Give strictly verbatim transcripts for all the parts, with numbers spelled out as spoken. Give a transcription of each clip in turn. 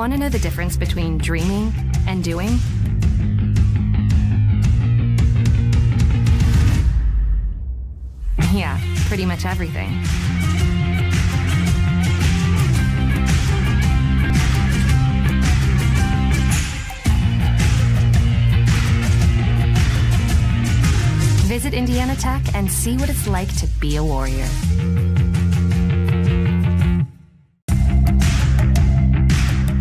Want to know the difference between dreaming and doing? Yeah, pretty much everything. Visit Indiana Tech and see what it's like to be a warrior.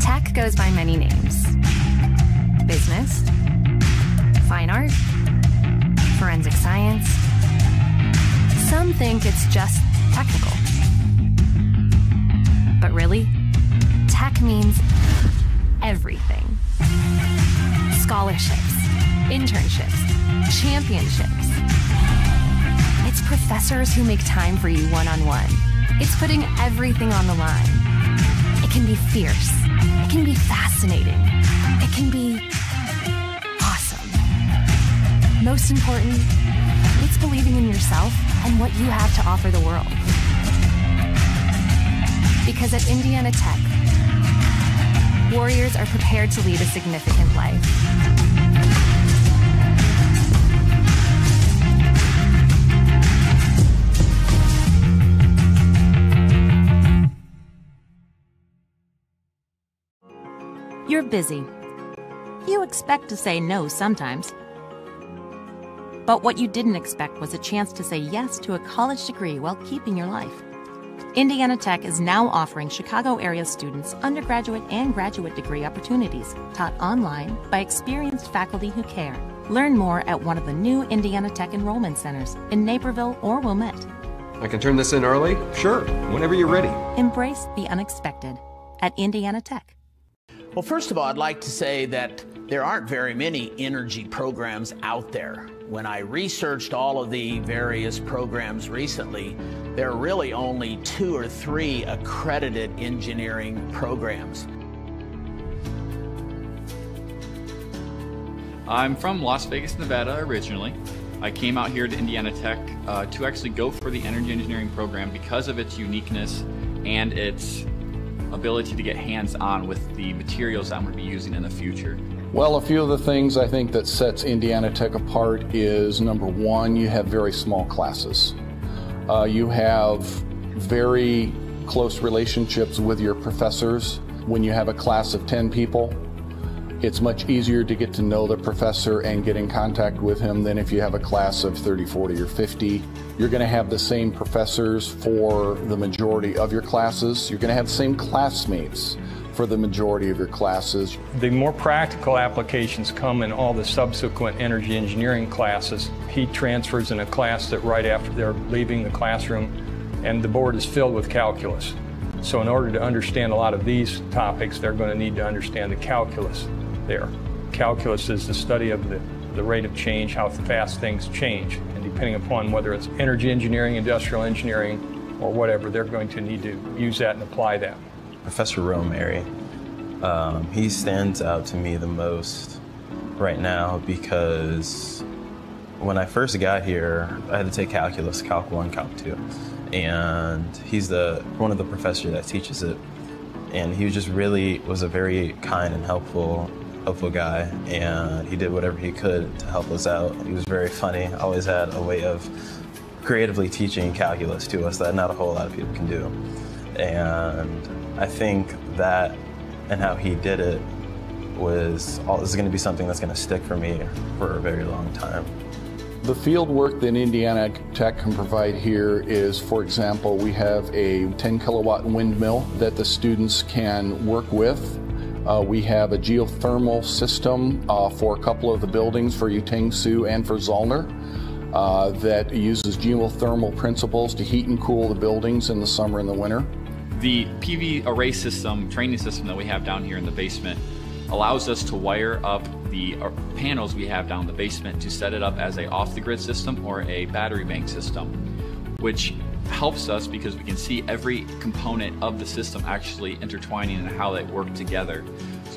Tech goes by many names: business, fine art, forensic science. Some think it's just technical. But really, tech means everything. Scholarships, internships, championships. It's professors who make time for you one-on-one. It's putting everything on the line. It can be fierce. It can be fascinating. It can be awesome. Most important, it's believing in yourself and what you have to offer the world. Because at Indiana Tech, warriors are prepared to lead a significant life. You're busy. You expect to say no sometimes. But what you didn't expect was a chance to say yes to a college degree while keeping your life. Indiana Tech is now offering Chicago area students undergraduate and graduate degree opportunities taught online by experienced faculty who care. Learn more at one of the new Indiana Tech enrollment centers in Naperville or Wilmette. I can turn this in early? Sure, whenever you're ready. Embrace the unexpected at Indiana Tech. Well, first of all, I'd like to say that there aren't very many energy programs out there. When I researched all of the various programs recently, there are really only two or three accredited engineering programs. I'm from Las Vegas, Nevada originally. I came out here to Indiana Tech uh, to actually go for the energy engineering program because of its uniqueness and its ability to get hands-on with the materials I'm going to be using in the future. Well, a few of the things I think that sets Indiana Tech apart is, number one, you have very small classes. Uh, you have very close relationships with your professors. When you have a class of ten people, it's much easier to get to know the professor and get in contact with him than if you have a class of thirty, forty, or fifty. You're going to have the same professors for the majority of your classes. You're going to have the same classmates for the majority of your classes. The more practical applications come in all the subsequent energy engineering classes. Heat transfers in a class that right after they're leaving the classroom, and the board is filled with calculus. So in order to understand a lot of these topics, they're going to need to understand the calculus. There. Calculus is the study of the, the rate of change, how fast things change, and depending upon whether it's energy engineering, industrial engineering, or whatever, they're going to need to use that and apply that. Professor Romary, um, he stands out to me the most right now because when I first got here, I had to take calculus, Calc one, Calc two, and he's the one of the professors that teaches it, and he just really was a very kind and helpful helpful guy, and he did whatever he could to help us out. He was very funny, always had a way of creatively teaching calculus to us that not a whole lot of people can do. And I think that and how he did it was all, this is going to be something that's going to stick for me for a very long time. The field work that Indiana Tech can provide here is, for example, we have a ten kilowatt windmill that the students can work with. Uh, we have a geothermal system uh, for a couple of the buildings, for Yutengsu and for Zollner, uh, that uses geothermal principles to heat and cool the buildings in the summer and the winter. The P V array system, training system that we have down here in the basement allows us to wire up the panels we have down in the basement to set it up as a off-the-grid system or a battery bank system, which helps us because we can see every component of the system actually intertwining and how they work together,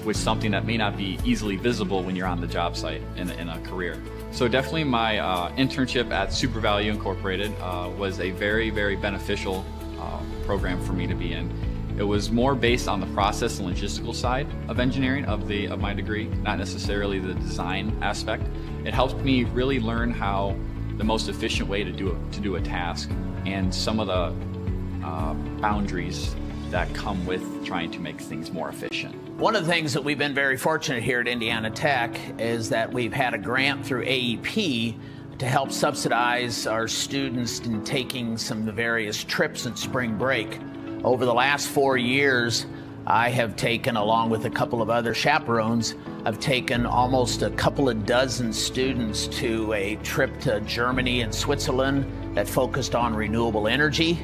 which is something that may not be easily visible when you're on the job site in, in a career. So definitely my uh, internship at SuperValu Incorporated uh, was a very, very beneficial uh, program for me to be in. It was more based on the process and logistical side of engineering of the of my degree, not necessarily the design aspect. It helped me really learn how the most efficient way to do to do a task and some of the uh, boundaries that come with trying to make things more efficient. One of the things that we've been very fortunate here at Indiana Tech is that we've had a grant through A E P to help subsidize our students in taking some of the various trips at spring break. Over the last four years, I have taken, along with a couple of other chaperones, I've taken almost a couple of dozen students to a trip to Germany and Switzerland that focused on renewable energy.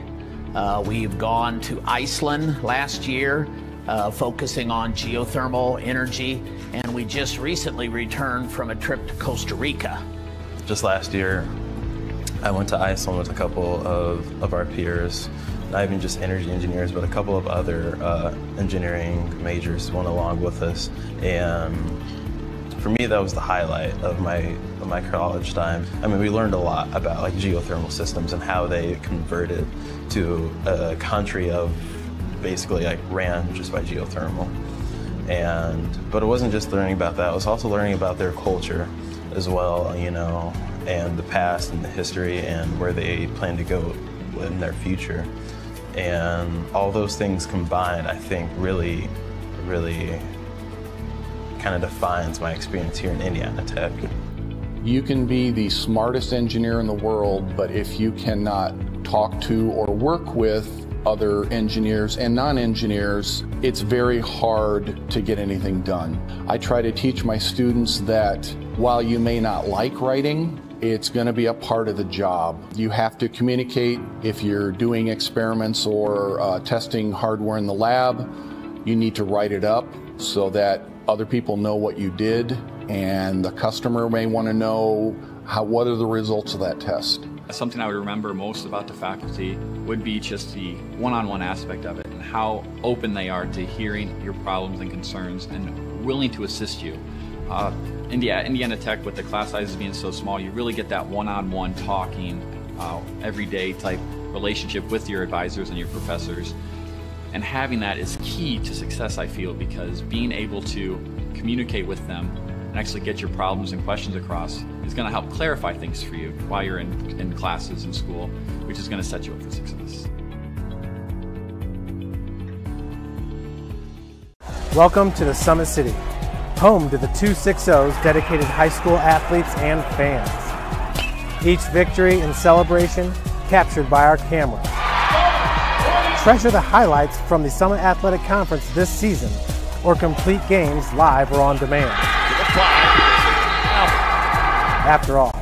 Uh, we've gone to Iceland last year, uh, focusing on geothermal energy, and we just recently returned from a trip to Costa Rica. Just last year, I went to Iceland with a couple of, of our peers, not even just energy engineers, but a couple of other uh, engineering majors went along with us. And for me, that was the highlight of my, of my college time. I mean, we learned a lot about like geothermal systems and how they converted to a country of basically like ran just by geothermal. And, but it wasn't just learning about that, it was also learning about their culture as well, you know, and the past and the history and where they plan to go in their future. And all those things combined, I think, really, really kind of defines my experience here in Indiana Tech. You can be the smartest engineer in the world, but if you cannot talk to or work with other engineers and non-engineers, it's very hard to get anything done. I try to teach my students that while you may not like writing, it's going to be a part of the job. You have to communicate. If you're doing experiments or uh, testing hardware in the lab, you need to write it up so that other people know what you did, and the customer may want to know how, what are the results of that test. Something I would remember most about the faculty would be just the one-on-one aspect of it and how open they are to hearing your problems and concerns and willing to assist you. Uh, Indiana, Indiana Tech, with the class sizes being so small, you really get that one-on-one talking, uh, everyday type relationship with your advisors and your professors. And having that is key to success, I feel, because being able to communicate with them and actually get your problems and questions across is going to help clarify things for you while you're in, in classes in school, which is going to set you up for success. Welcome to the Summit City, home to the two sixties dedicated high school athletes and fans. Each victory and celebration captured by our camera. Treasure the highlights from the Summit Athletic Conference this season, or complete games live or on demand. After all,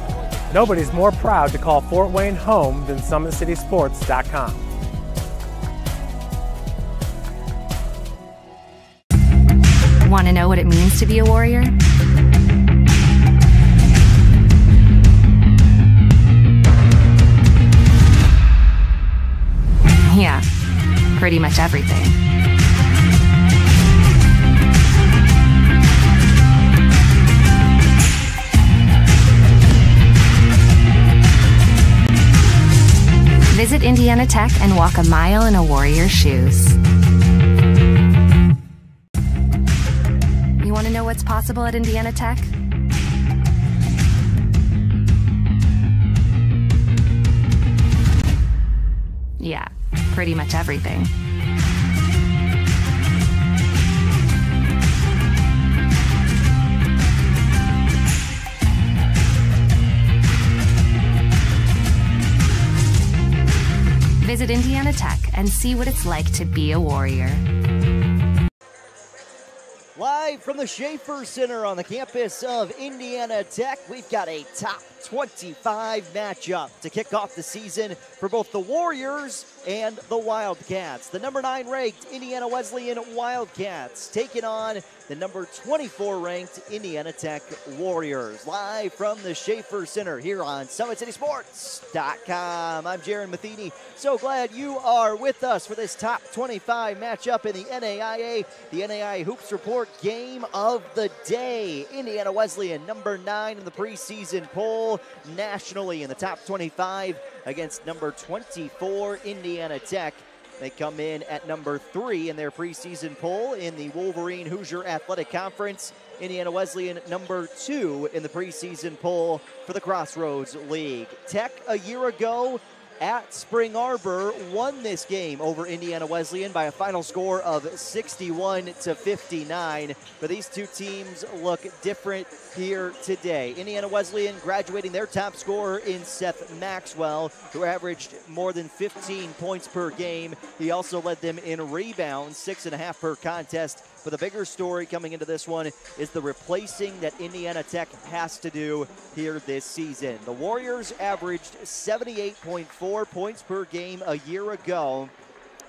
nobody's more proud to call Fort Wayne home than Summit City Sports dot com. Want to know what it means to be a Warrior? Yeah, pretty much everything. Visit Indiana Tech and walk a mile in a Warrior's shoes. You want to know what's possible at Indiana Tech? Yeah, pretty much everything. Visit Indiana Tech and see what it's like to be a Warrior. Live from the Schaefer Center on the campus of Indiana Tech, we've got a top twenty-five matchup to kick off the season for both the Warriors and the Wildcats. The number nine ranked Indiana Wesleyan Wildcats taking on the number twenty-four ranked Indiana Tech Warriors. Live from the Schaefer Center here on Summit City Sports dot com. I'm Jaron Matheny. So glad you are with us for this top twenty-five matchup in the N A I A. The N A I A Hoops Report game of the day. Indiana Wesleyan, number nine in the preseason poll nationally in the top twenty-five against number twenty-four Indiana Tech. They come in at number three in their preseason poll in the Wolverine Hoosier Athletic Conference. Indiana Wesleyan number two in the preseason poll for the Crossroads League. Tech a year ago at Spring Arbor won this game over Indiana Wesleyan by a final score of sixty-one to fifty-nine. But these two teams look different here today. Indiana Wesleyan graduating their top scorer in Seth Maxwell, who averaged more than fifteen points per game. He also led them in rebounds, six and a half per contest. But the bigger story coming into this one is the replacing that Indiana Tech has to do here this season. The Warriors averaged seventy-eight point four points per game a year ago.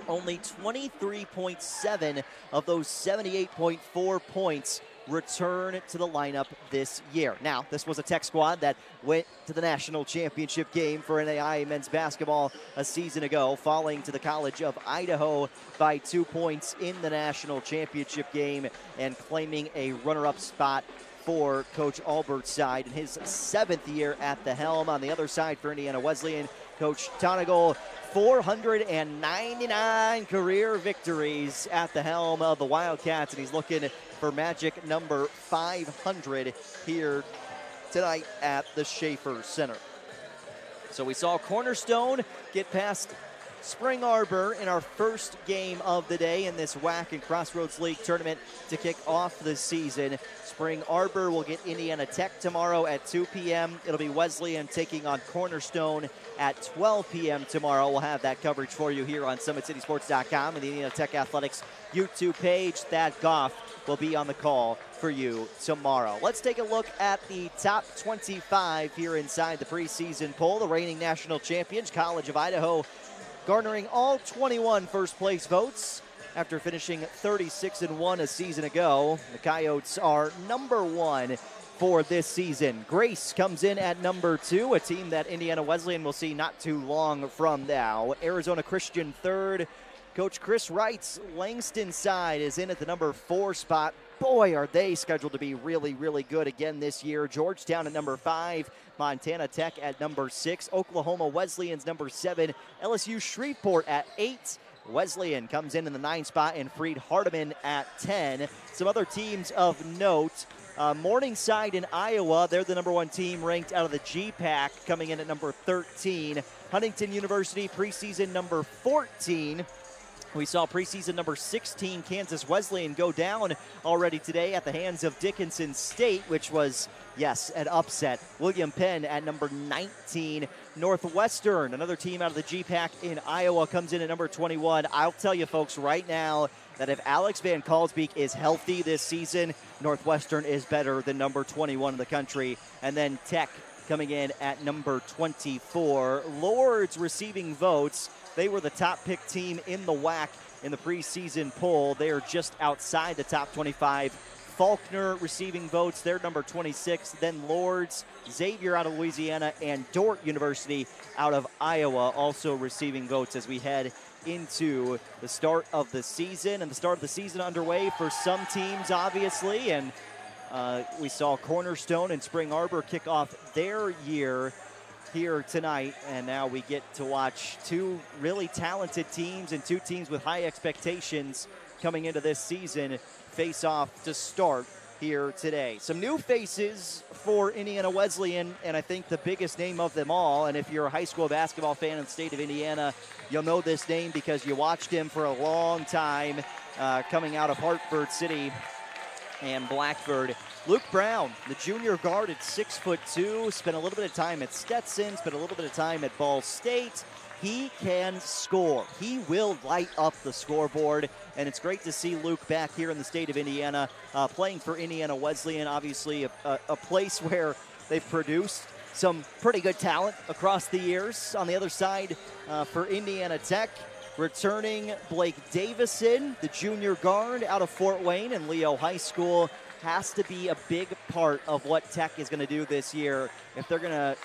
Only twenty-three point seven of those seventy-eight point four points return to the lineup this year. Now, this was a Tech squad that went to the national championship game for N A I A men's basketball a season ago, falling to the College of Idaho by two points in the national championship game and claiming a runner-up spot for Coach Albert's side in his seventh year at the helm. On the other side for Indiana Wesleyan, Coach Tonagel, four hundred ninety-nine career victories at the helm of the Wildcats, and he's looking for magic number five hundred here tonight at the Schaefer Center. So we saw Cornerstone get past Spring Arbor in our first game of the day in this W A C and Crossroads League tournament to kick off the season. Spring Arbor will get Indiana Tech tomorrow at two p m It'll be Wesleyan taking on Cornerstone at twelve p m tomorrow. We'll have that coverage for you here on Summit City Sports dot com and the Indiana Tech Athletics YouTube page. Thad Goff will be on the call for you tomorrow. Let's take a look at the top twenty-five here inside the preseason poll. The reigning national champions, College of Idaho, garnering all twenty-one first place votes after finishing thirty-six and one a season ago. The Coyotes are number one for this season. Grace comes in at number two, a team that Indiana Wesleyan will see not too long from now. Arizona Christian third. Coach Chris Wright's Langston side is in at the number four spot. Boy, are they scheduled to be really, really good again this year. Georgetown at number five, Montana Tech at number six, Oklahoma Wesleyan's number seven, L S U Shreveport at eight. Wesleyan comes in in the ninth spot, and Freed Hardeman at ten. Some other teams of note, uh, Morningside in Iowa, they're the number one team ranked out of the G-Pac, coming in at number thirteen. Huntington University, preseason number fourteen. We saw preseason number sixteen, Kansas Wesleyan, go down already today at the hands of Dickinson State, which was, yes, an upset. William Penn at number nineteen. Northwestern, another team out of the G-Pac in Iowa, comes in at number twenty-one. I'll tell you folks right now that if Alex Van Kalsbeek is healthy this season, Northwestern is better than number twenty-one in the country. And then Tech coming in at number twenty-four. Lords receiving votes. They were the top pick team in the W A C in the preseason poll. They are just outside the top twenty-five. Faulkner receiving votes, they're number twenty-six. Then Lords, Xavier out of Louisiana, and Dort University out of Iowa also receiving votes as we head into the start of the season. And the start of the season underway for some teams, obviously. And uh, we saw Cornerstone and Spring Arbor kick off their year here tonight, and now we get to watch two really talented teams and two teams with high expectations coming into this season face off to start here today. Some new faces for Indiana Wesleyan, and I think the biggest name of them all, and if you're a high school basketball fan in the state of Indiana, you'll know this name because you watched him for a long time uh, coming out of Hartford City and Blackford. Luke Brown, the junior guard at six foot two, spent a little bit of time at Stetson, spent a little bit of time at Ball State. He can score. He will light up the scoreboard, and it's great to see Luke back here in the state of Indiana, uh, playing for Indiana Wesleyan, obviously a, a, a place where they've produced some pretty good talent across the years. On the other side, uh, for Indiana Tech, returning Blake Davison, the junior guard out of Fort Wayne and Leo High School, has to be a big part of what Tech is going to do this year if they're going to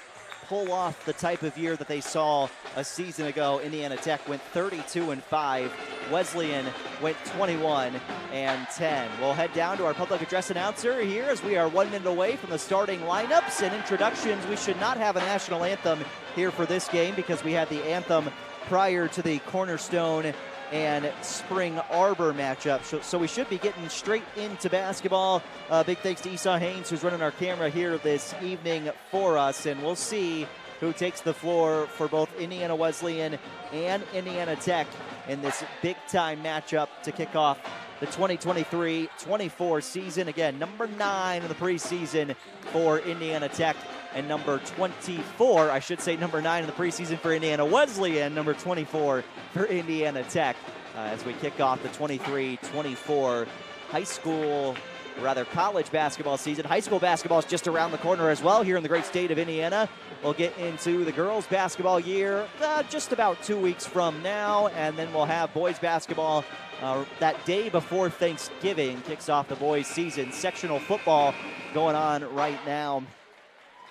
pull off the type of year that they saw a season ago. Indiana Tech went thirty-two and five. Wesleyan went twenty-one and ten. We'll head down to our public address announcer here as we are one minute away from the starting lineups and introductions. We should not have a national anthem here for this game because we had the anthem prior to the Cornerstone and Spring Arbor matchup. So, so we should be getting straight into basketball. Uh, big thanks to Esau Haynes, who's running our camera here this evening for us, and we'll see who takes the floor for both Indiana Wesleyan and Indiana Tech in this big-time matchup to kick off the twenty twenty-three twenty-four season. Again, number nine in the preseason for Indiana Tech, and number twenty-four, I should say number nine in the preseason for Indiana Wesleyan, number twenty-four for Indiana Tech, uh, as we kick off the twenty-three twenty-four high school, or rather college basketball season. High school basketball is just around the corner as well here in the great state of Indiana. We'll get into the girls basketball year uh, just about two weeks from now, and then we'll have boys basketball uh, that day before Thanksgiving. Kicks off the boys season. Sectional football going on right now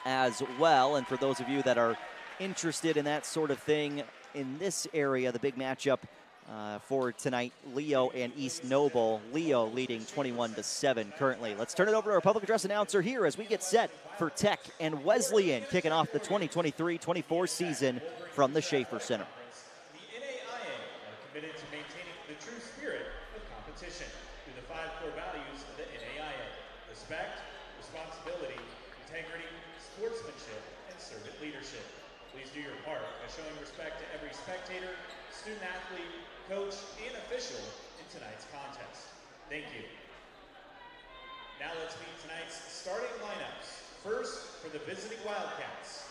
as well, and for those of you that are interested in that sort of thing in this area, the big matchup uh, for tonight, Leo and East Noble. Leo leading twenty-one to seven currently. Let's turn it over to our public address announcer here as we get set for Tech and Wesleyan kicking off the twenty twenty-three twenty-four season from the Schaefer Center. The N A I A are committed to maintaining the true spirit of competition through the five core values of the N A I A: respect, responsibility, integrity, sportsmanship, and servant leadership. Please do your part by showing respect to every spectator, student athlete, coach, and official in tonight's contest. Thank you. Now let's meet tonight's starting lineups. First, for the visiting Wildcats.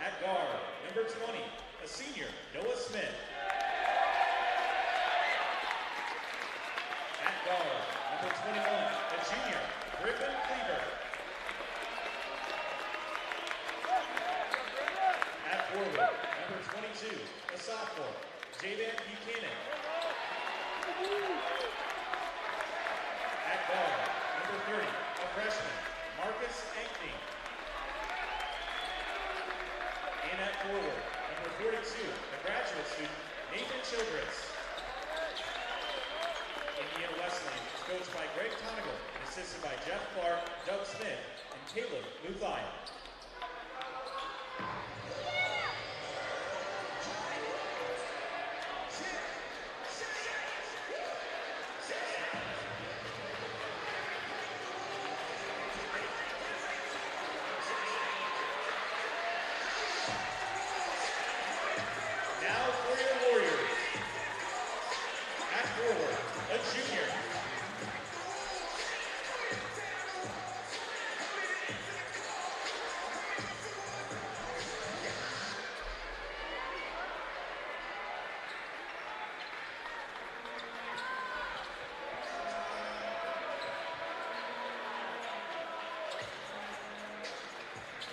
At guard, number twenty, a senior, Noah Smith. At guard, number twenty-one, a junior, Griffin Cleaver. Forward, number twenty-two, a sophomore, Javan Buchanan. At guard, number thirty, a freshman, Marcus Ankney. And at forward, number forty-two, a graduate student, Nathan Childress. Indiana Wesleyan is coached by Greg Tonagel and assisted by Jeff Clark, Doug Smith, and Caleb Luthai.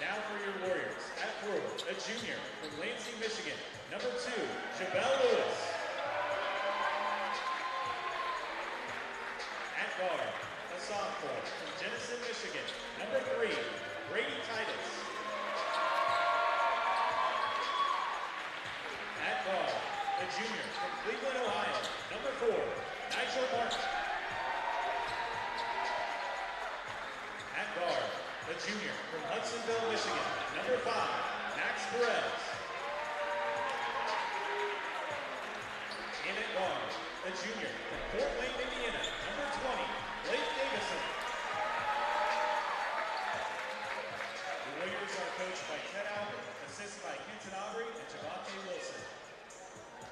Now for your Warriors, at forward, a junior from Lansing, Michigan, number two, Jabel Lewis. At guard, a sophomore from Jenison, Michigan, number three, Brady Titus. At guard, a junior from Cleveland, Ohio, number four, Nigel Martin. At guard, a junior from Hudsonville, Michigan, number five, Max Perez. And at guard, a junior from Fort Wayne, Indiana, number twenty, Blake Davison. The Warriors are coached by Ted Albert, assisted by Kenton Aubrey and Javante Wilson.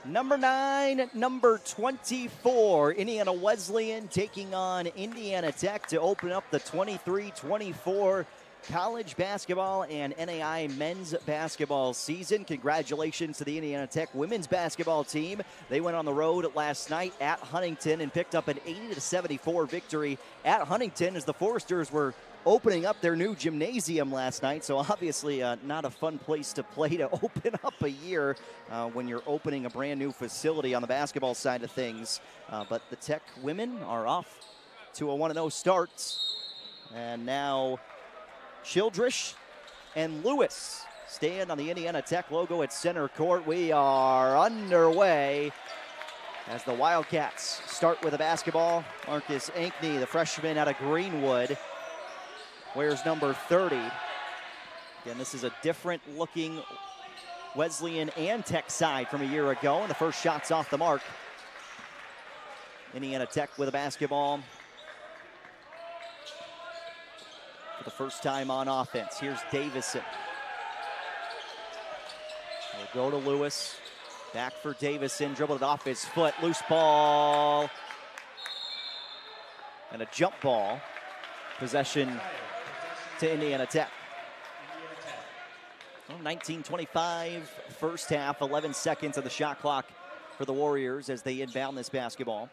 Number nine, number twenty-four, Indiana Wesleyan taking on Indiana Tech to open up the twenty-three twenty-four college basketball and N A I A men's basketball season. Congratulations to the Indiana Tech women's basketball team. They went on the road last night at Huntington and picked up an eighty to seventy-four victory at Huntington as the Foresters were opening up their new gymnasium last night, so obviously uh, not a fun place to play to open up a year uh, when you're opening a brand new facility on the basketball side of things. Uh, but the Tech women are off to a one and oh start. And now Childress and Lewis stand on the Indiana Tech logo at center court. We are underway as the Wildcats start with a basketball. Marcus Ankney, the freshman out of Greenwood, wears number thirty. Again, this is a different looking Wesleyan and Tech side from a year ago, and the first shot's off the mark Indiana Tech with a basketball. For the first time on offense, here's Davison. We'll go to Lewis. Back for Davison, dribbled it off his foot. Loose ball. And a jump ball. Possession to Indiana Tech. nineteen twenty-five, first half, eleven seconds of the shot clock for the Warriors as they inbound this basketball.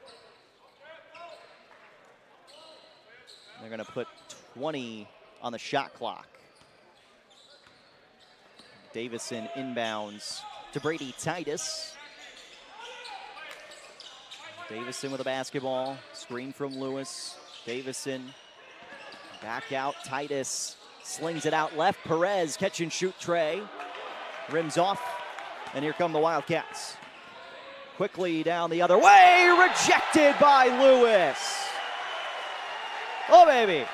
They're going to put twenty on the shot clock. Davison inbounds to Brady Titus. Davison with a basketball. Screen from Lewis. Davison back out. Titus slings it out left. Perez catch and shoot tray. Rims off. And here come the Wildcats. Quickly down the other way. Rejected by Lewis. Oh, baby.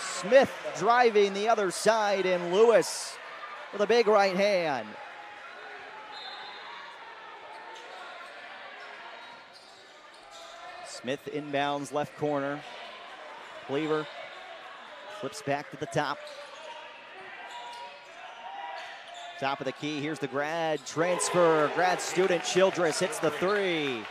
Smith driving the other side, and Lewis with a big right hand. Smith inbounds left corner. Cleaver flips back to the top. Top of the key, here's the grad transfer. Grad student Childress hits the three.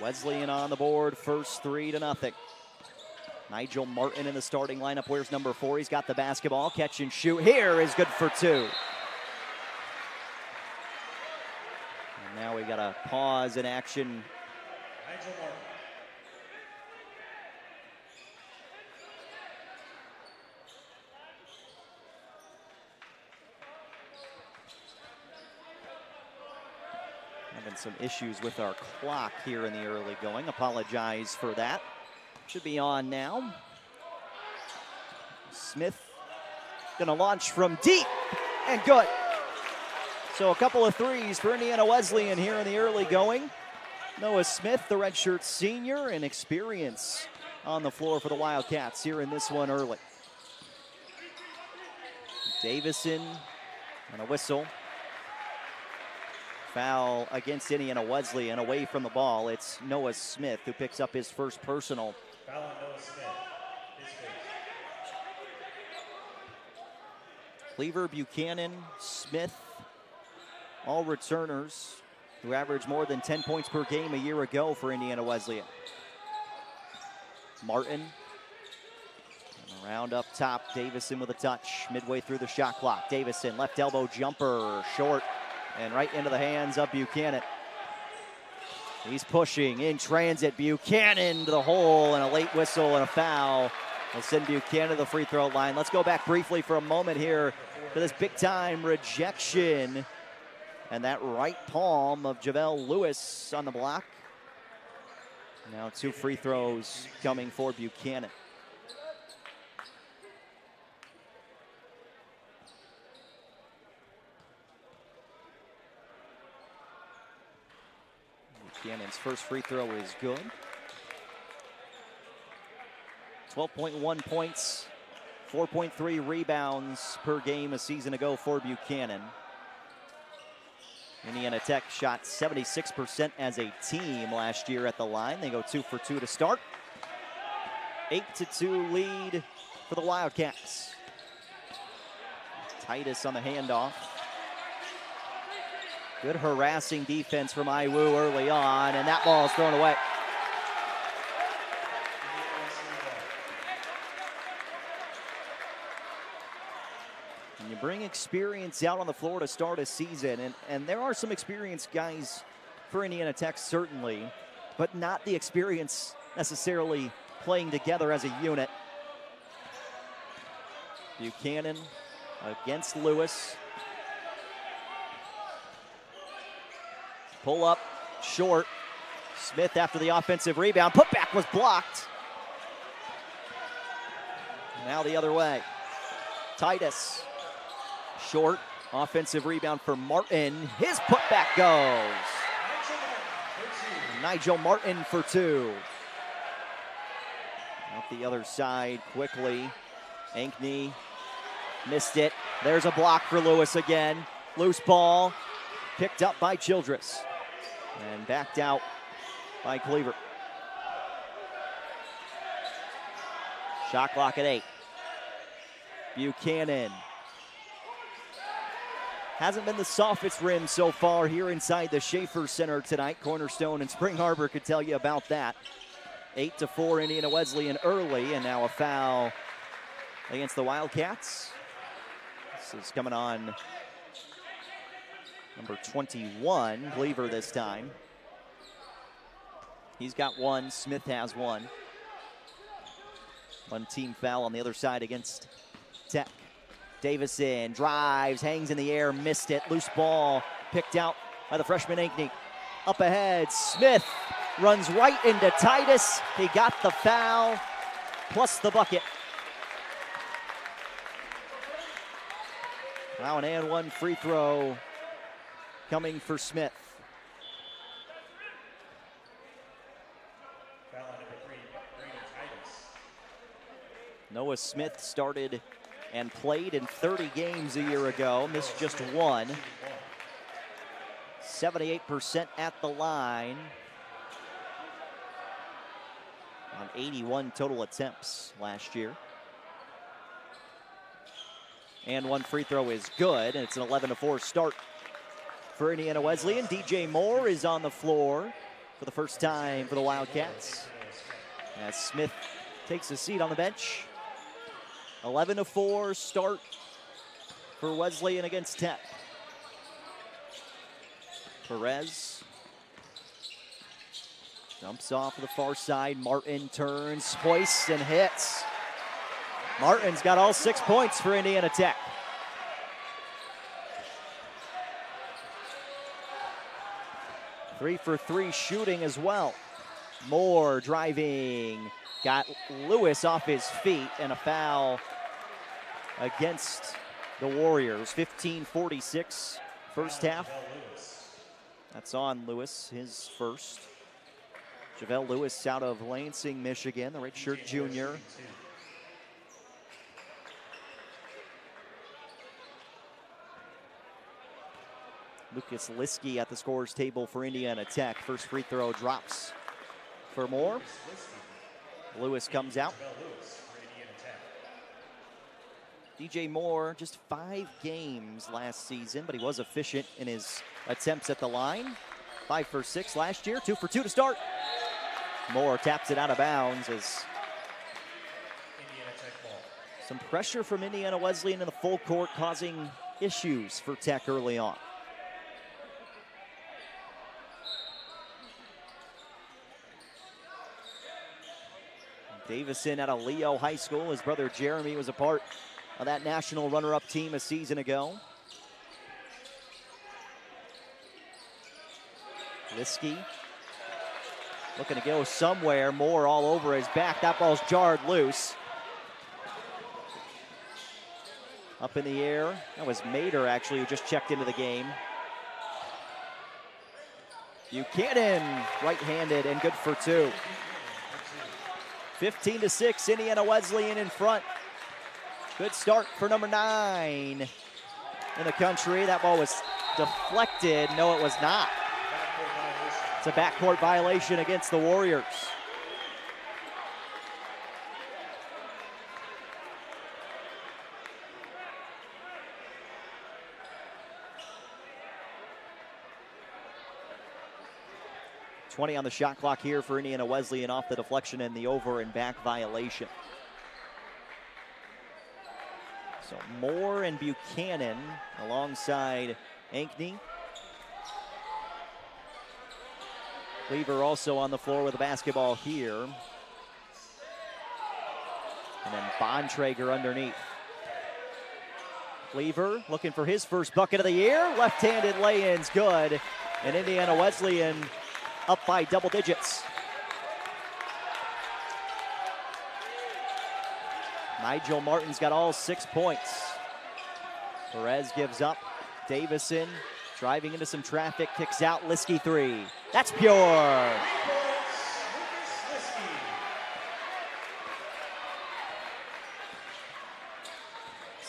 Wesleyan on the board, first three to nothing. Nigel Martin in the starting lineup. Where's number four? He's got the basketball. Catch and shoot. Here is good for two. And now we got a pause in action. Nigel Martin. Having some issues with our clock here in the early going. Apologize for that. Should be on now. Smith gonna launch from deep and good. So a couple of threes for Indiana Wesleyan here in the early going. Noah Smith, the redshirt senior, and experience on the floor for the Wildcats here in this one early. Davison and a whistle. Foul against Indiana Wesleyan away from the ball. It's Noah Smith who picks up his first personal. Foul on Noah Smith. Cleaver, Buchanan, Smith, all returners who averaged more than ten points per game a year ago for Indiana Wesleyan. Martin, and around up top, Davison with a touch midway through the shot clock. Davison, left elbow jumper, short, and right into the hands of Buchanan. He's pushing in transit. Buchanan to the hole, and a late whistle and a foul will send Buchanan to the free throw line. Let's go back briefly for a moment here to this big time rejection. And that right palm of JaVale Lewis on the block. Now two free throws coming for Buchanan. Buchanan's first free throw is good. twelve point one points, four point three rebounds per game a season ago for Buchanan. Indiana Tech shot seventy-six percent as a team last year at the line. They go two for two to start. eight to two lead for the Wildcats. Titus on the handoff. Good harassing defense from Iwu early on, and that ball is thrown away. And you bring experience out on the floor to start a season, and, and there are some experienced guys for Indiana Tech, certainly, but not the experience necessarily playing together as a unit. Buchanan against Lewis. Pull up, short. Smith after the offensive rebound. Putback was blocked. Now the other way. Titus, short, offensive rebound for Martin. His putback goes. Nigel Martin for two. Out the other side quickly. Ankeny missed it. There's a block for Lewis again. Loose ball picked up by Childress and backed out by Cleaver. Shot clock at eight. Buchanan hasn't been the softest rim so far here inside the Schaefer Center tonight. Cornerstone and Spring Arbor could tell you about that. Eight to four, Indiana Wesleyan early, and now a foul against the Wildcats. This is coming on number twenty-one, Cleaver this time. He's got one, Smith has one. One team foul on the other side against Tech. Davison drives, hangs in the air, missed it. Loose ball picked out by the freshman Ankeny. Up ahead, Smith runs right into Titus. He got the foul, plus the bucket. Wow, an and one free throw coming for Smith. Noah Smith started and played in thirty games a year ago, missed just one. seventy-eight percent at the line on eighty-one total attempts last year. And one free throw is good, and it's an eleven to four start for Indiana Wesleyan. D J Moore is on the floor for the first time for the Wildcats as Smith takes a seat on the bench. eleven to four start for Wesleyan against Tech. Perez jumps off to the far side. Martin turns, hoists, and hits. Martin's got all six points for Indiana Tech. Three for three shooting as well. Moore driving. Got Lewis off his feet, and a foul against the Warriors. fifteen forty-six first half. That's on Lewis, his first. JaVale Lewis out of Lansing, Michigan, the redshirt junior. Lucas Liskey at the scorer's table for Indiana Tech. First free throw drops for Moore. Lewis comes out. D J Moore, just five games last season, but he was efficient in his attempts at the line. Five for six last year, two for two to start. Moore taps it out of bounds as some pressure from Indiana Wesleyan in the full court causing issues for Tech early on. Davison out of Leo High School. His brother Jeremy was a part of that national runner-up team a season ago. Liskey looking to go somewhere. Moore all over his back. That ball's jarred loose. Up in the air. That was Mater, actually, who just checked into the game. Buchanan, right-handed and good for two. fifteen to six, Indiana Wesleyan in front. Good start for number nine in the country. That ball was deflected. No, it was not. It's a backcourt violation against the Warriors. twenty on the shot clock here for Indiana Wesleyan off the deflection and the over and back violation. So Moore and Buchanan alongside Ankeny. Cleaver also on the floor with a basketball here. And then Bontrager underneath. Cleaver looking for his first bucket of the year. Left-handed lay-in's good. And Indiana Wesleyan up by double digits. Nigel Martin's got all six points. Perez gives up. Davison driving into some traffic, kicks out. Liskey three. That's pure.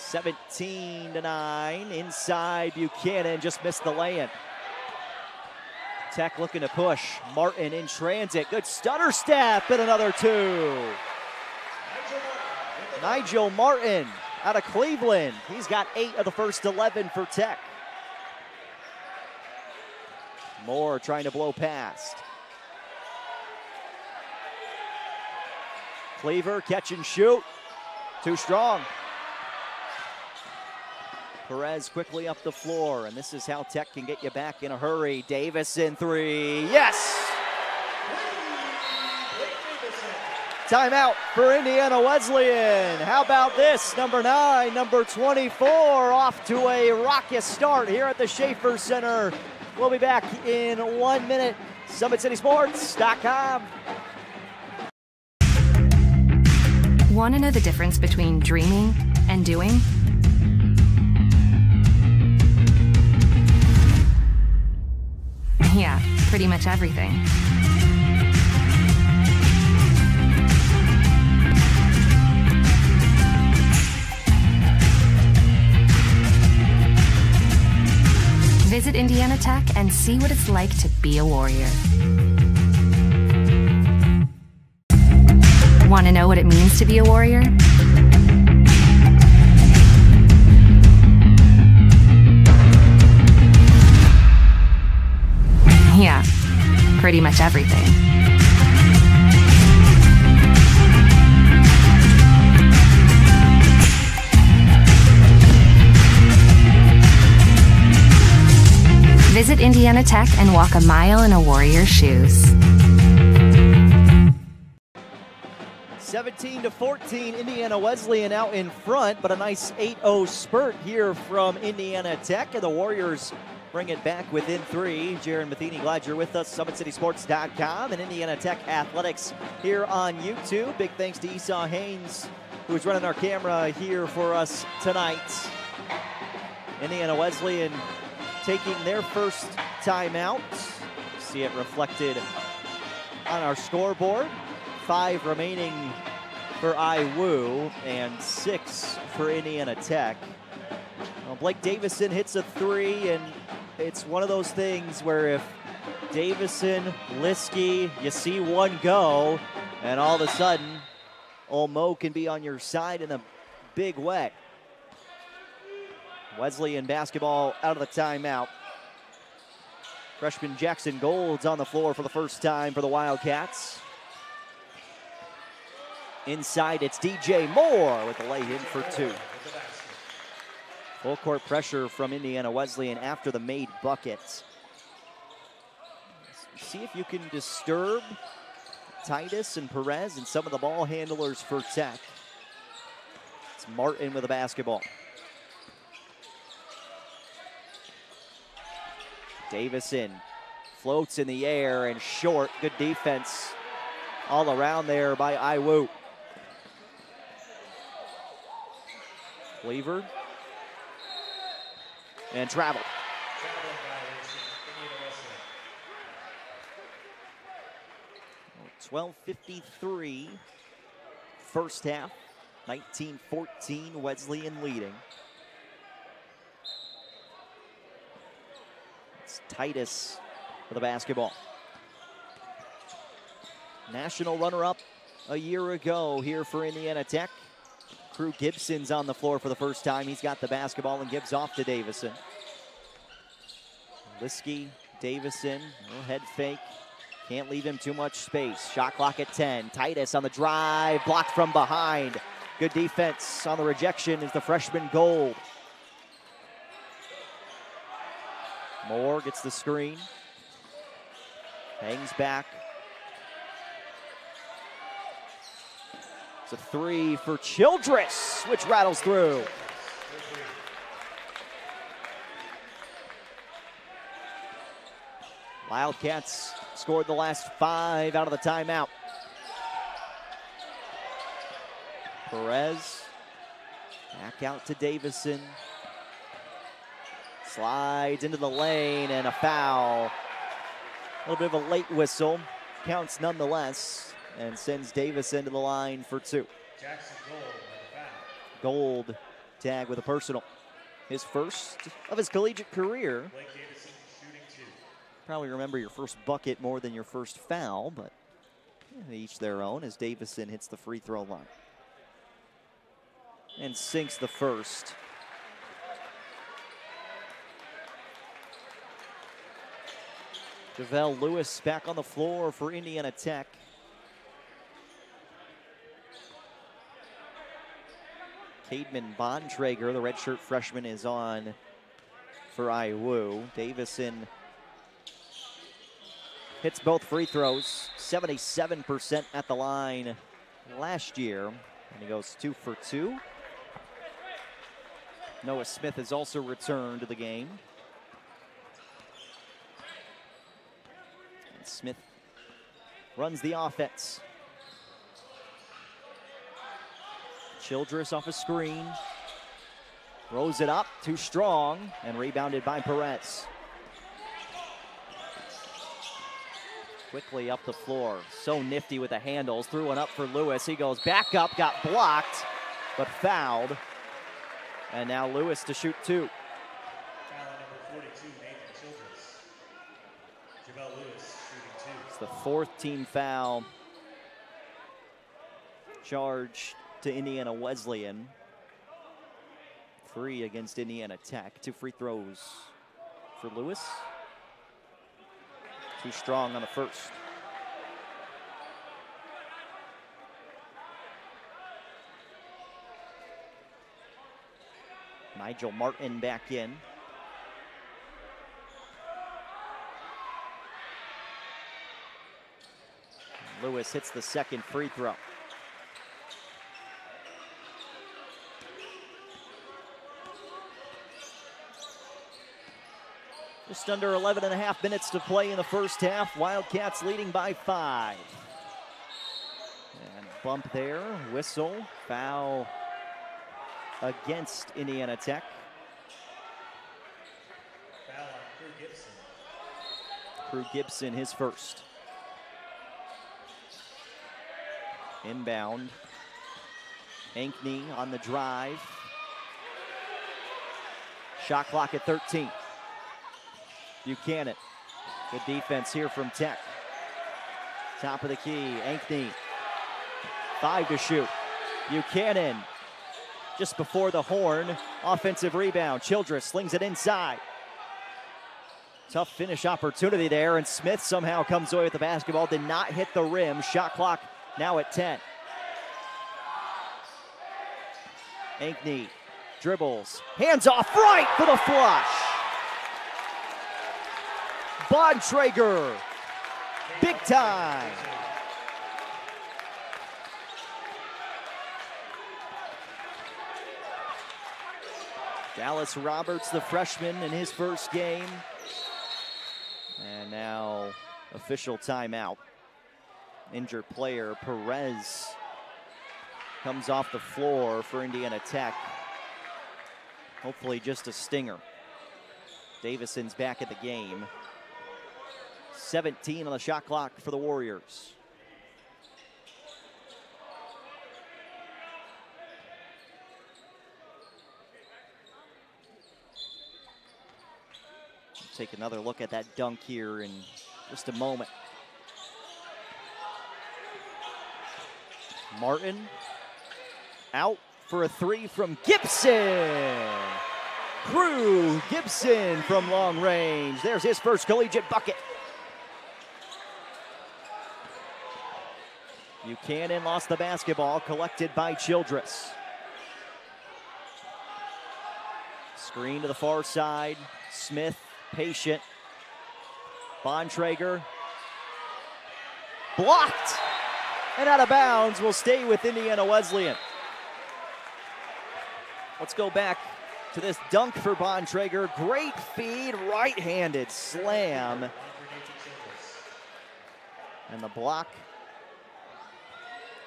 seventeen to nine, inside Buchanan, just missed the lay-in. Tech looking to push, Martin in transit, good stutter step, and another two. Nigel Martin out of Cleveland. He's got eight of the first eleven for Tech. Moore trying to blow past. Cleaver, catch and shoot. Too strong. Perez quickly up the floor, and this is how Tech can get you back in a hurry. Davis in three. Yes! Timeout for Indiana Wesleyan. How about this? Number nine, number twenty-four, off to a raucous start here at the Schaefer Center. We'll be back in one minute. Summit City Sports dot com. Want to know the difference between dreaming and doing? Yeah, pretty much everything. Visit Indiana Tech and see what it's like to be a warrior. Want to know what it means to be a warrior? Yeah, pretty much everything. Visit Indiana Tech and walk a mile in a warrior's shoes. seventeen to fourteen, Indiana Wesleyan out in front, but a nice eight oh spurt here from Indiana Tech, and the Warriors bring it back within three. Jaron Matheny, glad you're with us. Summit City Sports dot com and Indiana Tech Athletics here on YouTube. Big thanks to Esau Haynes, who's running our camera here for us tonight. Indiana Wesleyan taking their first timeout. See it reflected on our scoreboard. Five remaining for I W U and six for Indiana Tech. Well, Blake Davison hits a three, and it's one of those things where if Davison, Liskey, you see one go, and all of a sudden, Ole Mo can be on your side in a big way. Wesleyan basketball out of the timeout. Freshman Jackson Gold's on the floor for the first time for the Wildcats. Inside, it's D J Moore with the lay-in for two. Full court pressure from Indiana Wesleyan after the made buckets. See if you can disturb Titus and Perez and some of the ball handlers for Tech. It's Martin with the basketball. Davison floats in the air and short. Good defense all around there by I W U. Cleaver and travel. twelve fifty-three first half, nineteen fourteen Wesleyan leading. It's Titus for the basketball. National runner-up a year ago here for Indiana Tech. Crew Gibson's on the floor for the first time. He's got the basketball and gives off to Davison. Liskey, Davison, little head fake. Can't leave him too much space. Shot clock at ten. Titus on the drive, blocked from behind. Good defense on the rejection is the freshman Gold. Moore gets the screen. Hangs back. It's a three for Childress, which rattles through. Wildcats scored the last five out of the timeout. Perez, back out to Davison. Slides into the lane and a foul. A little bit of a late whistle, counts nonetheless, and sends Davis into the line for two. Jackson Gold, Gold Tag with a personal. His first of his collegiate career. Probably remember your first bucket more than your first foul, but each their own as Davison hits the free throw line. And sinks the first. JaVale Lewis back on the floor for Indiana Tech. Cademan Bontrager, the redshirt freshman, is on for Iwu. Davison hits both free throws, seventy-seven percent at the line last year, and he goes two for two. Noah Smith has also returned to the game. And Smith runs the offense. Childress off a screen, throws it up, too strong, and rebounded by Perez. Quickly up the floor, so nifty with the handles, threw one up for Lewis. He goes back up, got blocked, but fouled. And now Lewis to shoot two. Foul number forty-two, Nathan Childress. JaVale Lewis shooting two. It's the fourth team foul charged to Indiana Wesleyan. Three against Indiana Tech. Two free throws for Lewis. Too strong on the first. Nigel Martin back in. Lewis hits the second free throw. Just under eleven and a half minutes to play in the first half. Wildcats leading by five. And bump there, whistle, foul against Indiana Tech. Foul on Crew Gibson. Crew Gibson, his first. Inbound. Ankeny on the drive. Shot clock at thirteen. Buchanan, good defense here from Tech. Top of the key, Ankeny, five to shoot. Buchanan, just before the horn, offensive rebound. Childress slings it inside. Tough finish opportunity there, and Smith somehow comes away with the basketball, did not hit the rim. Shot clock now at ten. Ankeny dribbles, hands off right for the flush. Bontrager, big time. Dallas Roberts, the freshman, in his first game. And now official timeout. Injured player Perez comes off the floor for Indiana Tech. Hopefully just a stinger. Davison's back at the game. seventeen on the shot clock for the Warriors. We'll take another look at that dunk here in just a moment. Martin out for a three from Gibson. Crew Gibson from long range. There's his first collegiate bucket. Buchanan lost the basketball, collected by Childress. Screen to the far side. Smith, patient. Bontrager. Blocked and out of bounds, will stay with Indiana Wesleyan. Let's go back to this dunk for Bontrager. Great feed, right-handed slam. And the block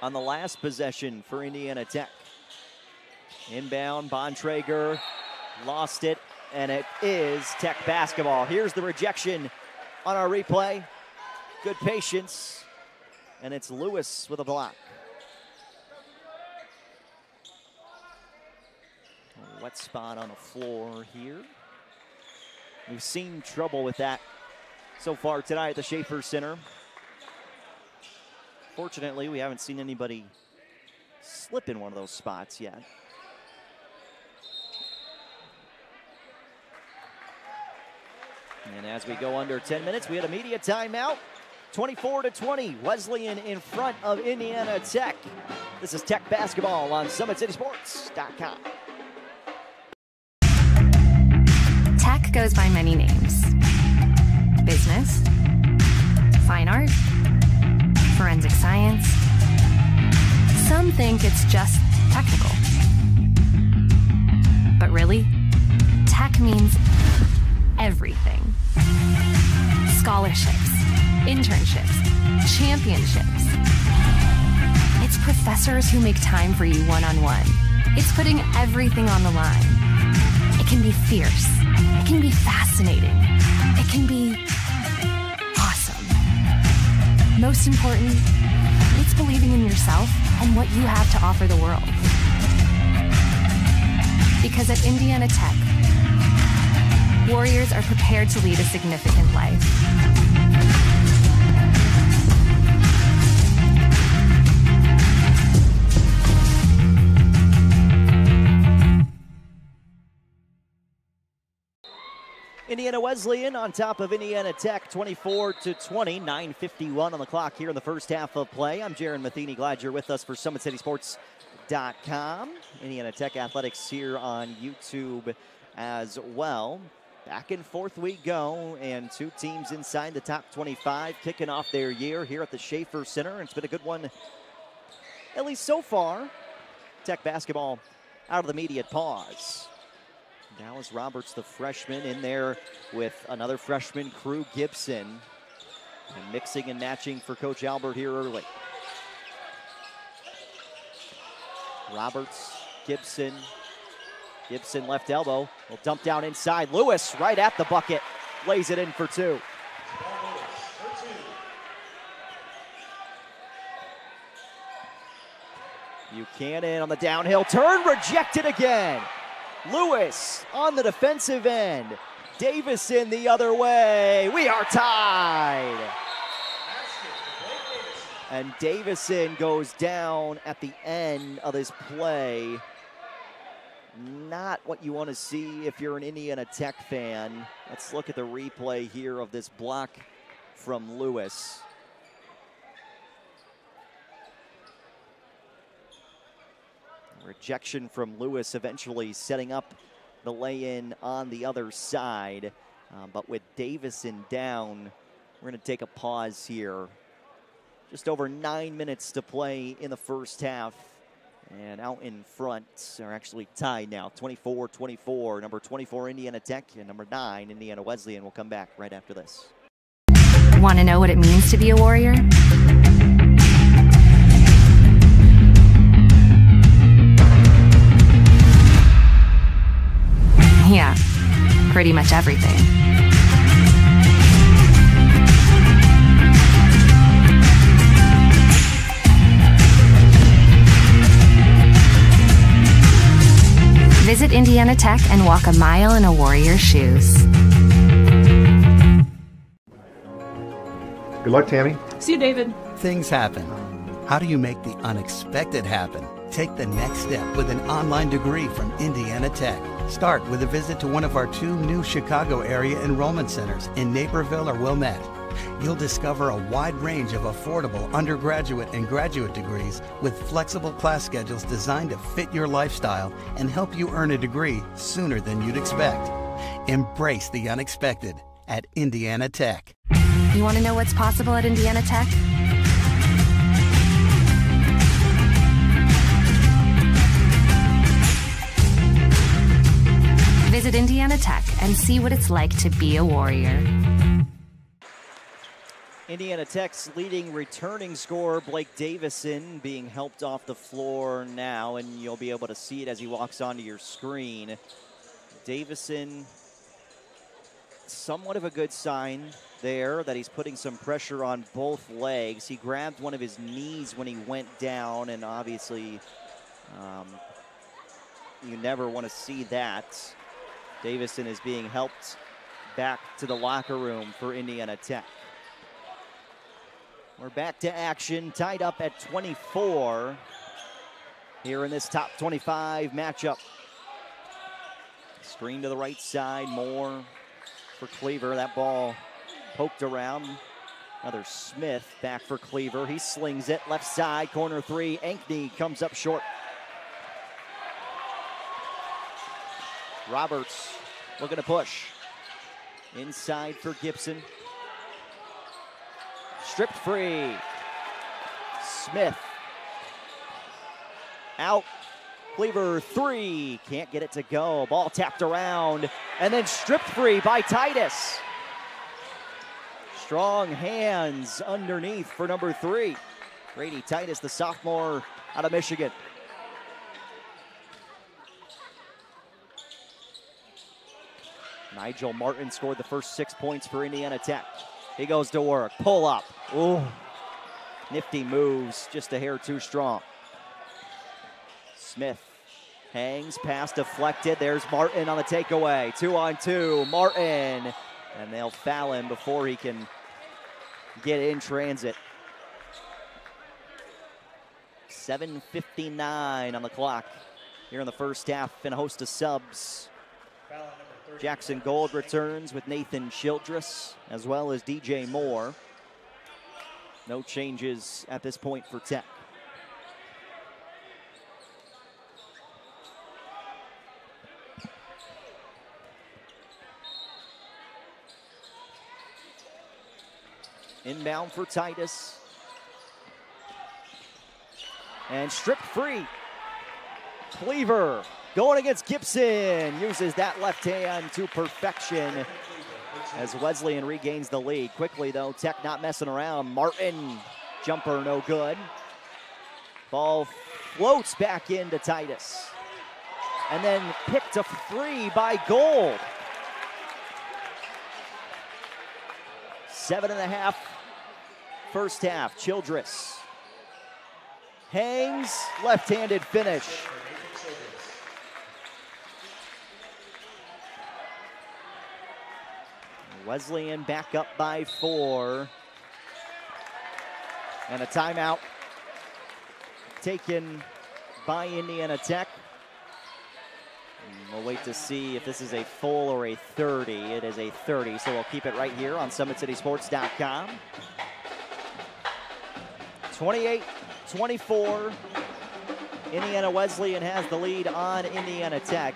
on the last possession for Indiana Tech. Inbound, Bontrager lost it, and it is Tech basketball. Here's the rejection on our replay. Good patience, and it's Lewis with a block. wet spot on the floor here. We've seen trouble with that so far tonight at the Schaefer Center. Fortunately, we haven't seen anybody slip in one of those spots yet. And as we go under ten minutes, we had a media timeout. twenty-four to twenty, Wesleyan in front of Indiana Tech. This is Tech Basketball on Summit City Sports dot com. Tech goes by many names. Business, fine art, forensic science. Some think it's just technical. But really, tech means everything. Scholarships, internships, championships. It's professors who make time for you one-on-one. It's putting everything on the line. It can be fierce. It can be fascinating. It can be awesome. Most important, it's believing in yourself and what you have to offer the world. Because at Indiana Tech, Warriors are prepared to lead a significant life. Indiana Wesleyan on top of Indiana Tech, twenty-four to twenty, nine fifty-one on the clock here in the first half of play. I'm Jaron Matheny. Glad you're with us for Summit City Sports dot com. Indiana Tech athletics here on YouTube as well. Back and forth we go, and two teams inside the top twenty-five kicking off their year here at the Schaefer Center. It's been a good one, at least so far. Tech basketball out of the immediate pause. Dallas Roberts, the freshman, in there with another freshman, Crew Gibson. And mixing and matching for Coach Albert here early. Roberts, Gibson. Gibson left elbow, will dump down inside. Lewis right at the bucket, lays it in for two. Buchanan on the downhill turn, rejected again. Lewis on the defensive end. Davison the other way. We are tied. And Davison goes down at the end of this play. Not what you want to see if you're an Indiana Tech fan. Let's look at the replay here of this block from Lewis. Rejection from Lewis eventually setting up the lay-in on the other side. Um, but with Davison down, we're going to take a pause here. Just over nine minutes to play in the first half. And out in front are actually tied now, twenty-four twenty-four. Number twenty-four, Indiana Tech, and number nine, Indiana Wesleyan. We'll come back right after this. Want to know what it means to be a Warrior? Yeah, pretty much everything. Visit Indiana Tech and walk a mile in a Warrior's shoes. Good luck, Tammy. See you, David. Things happen. How do you make the unexpected happen? Take the next step with an online degree from Indiana Tech. Start with a visit to one of our two new Chicago area enrollment centers in Naperville or Wilmette. You'll discover a wide range of affordable undergraduate and graduate degrees with flexible class schedules designed to fit your lifestyle and help you earn a degree sooner than you'd expect. Embrace the unexpected at Indiana Tech. You want to know what's possible at Indiana Tech? Visit Indiana Tech and see what it's like to be a Warrior. Indiana Tech's leading returning scorer, Blake Davison, being helped off the floor now, and you'll be able to see it as he walks onto your screen. Davison, somewhat of a good sign there that he's putting some pressure on both legs. He grabbed one of his knees when he went down, and obviously um, You never want to see that. Davison is being helped back to the locker room for Indiana Tech. We're back to action, tied up at twenty-four here in this top twenty-five matchup. Screen to the right side, Moore for Cleaver. That ball poked around. Another Smith back for Cleaver. He slings it left side, corner three. Ankeny comes up short. Roberts looking to push. Inside for Gibson. Stripped free. Smith out. Cleaver three. Can't get it to go. Ball tapped around. And then stripped free by Titus. Strong hands underneath for number three. Brady Titus, the sophomore out of Michigan. Nigel Martin scored the first six points for Indiana Tech. He goes to work, pull up. Ooh, nifty moves, just a hair too strong. Smith hangs, pass deflected. There's Martin on the takeaway. Two on two, Martin. And they'll foul him before he can get in transit. seven fifty-nine on the clock here in the first half, and a host of subs. Jackson Gold returns with Nathan Childress, as well as D J Moore. No changes at this point for Tech. Inbound for Titus. And stripped free. Cleaver. Going against Gibson, uses that left hand to perfection as Wesleyan regains the lead. Quickly though, Tech not messing around. Martin, jumper no good. Ball floats back into Titus. And then picked a free by Gold. Seven and a half, first half. Childress hangs, left-handed finish. Wesleyan back up by four. And a timeout taken by Indiana Tech. And we'll wait to see if this is a full or a thirty. It is a thirty, so we'll keep it right here on Summit City Sports dot com. twenty-eight twenty-four. Indiana Wesleyan has the lead on Indiana Tech.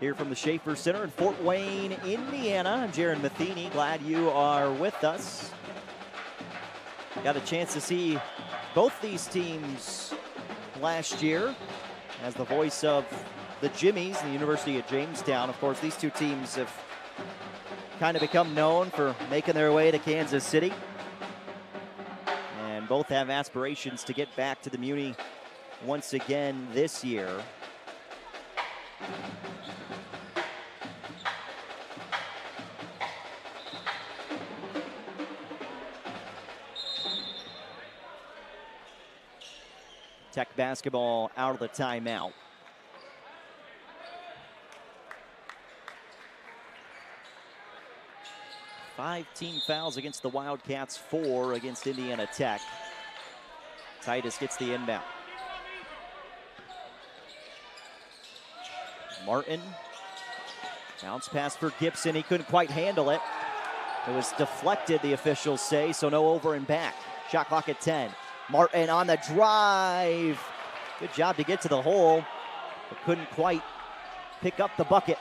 Here from the Schaefer Center in Fort Wayne, Indiana, I'm Jaron Matheny. Glad you are with us. Got a chance to see both these teams last year as the voice of the Jimmies, the University of Jamestown. Of course, these two teams have kind of become known for making their way to Kansas City. And both have aspirations to get back to the Muni once again this year. Tech basketball out of the timeout. Five team fouls against the Wildcats, four against Indiana Tech. Titus gets the inbound. Martin, bounce pass for Gibson. He couldn't quite handle it. It was deflected, the officials say, so no over and back. Shot clock at ten. Martin on the drive. Good job to get to the hole, but couldn't quite pick up the bucket.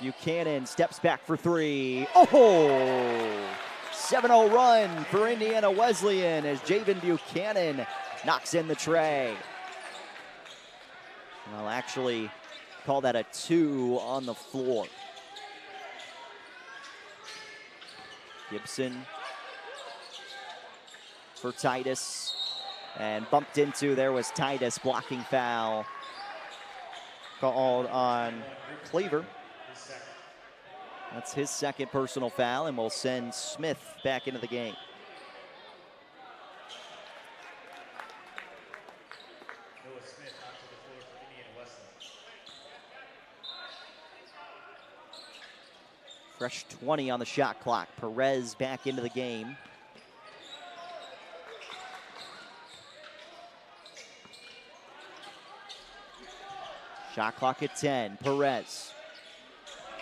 Buchanan steps back for three. Oh! seven oh run for Indiana Wesleyan as Javen Buchanan knocks in the tray. And I'll actually call that a two on the floor. Gibson for Titus, and bumped into, there was Titus, blocking foul called on Cleaver. That's his second personal foul, and we'll send Smith back into the game. No Noah Smith out to the floor for Indiana Wesleyan. Fresh twenty on the shot clock. Perez back into the game. Shot clock at ten. Perez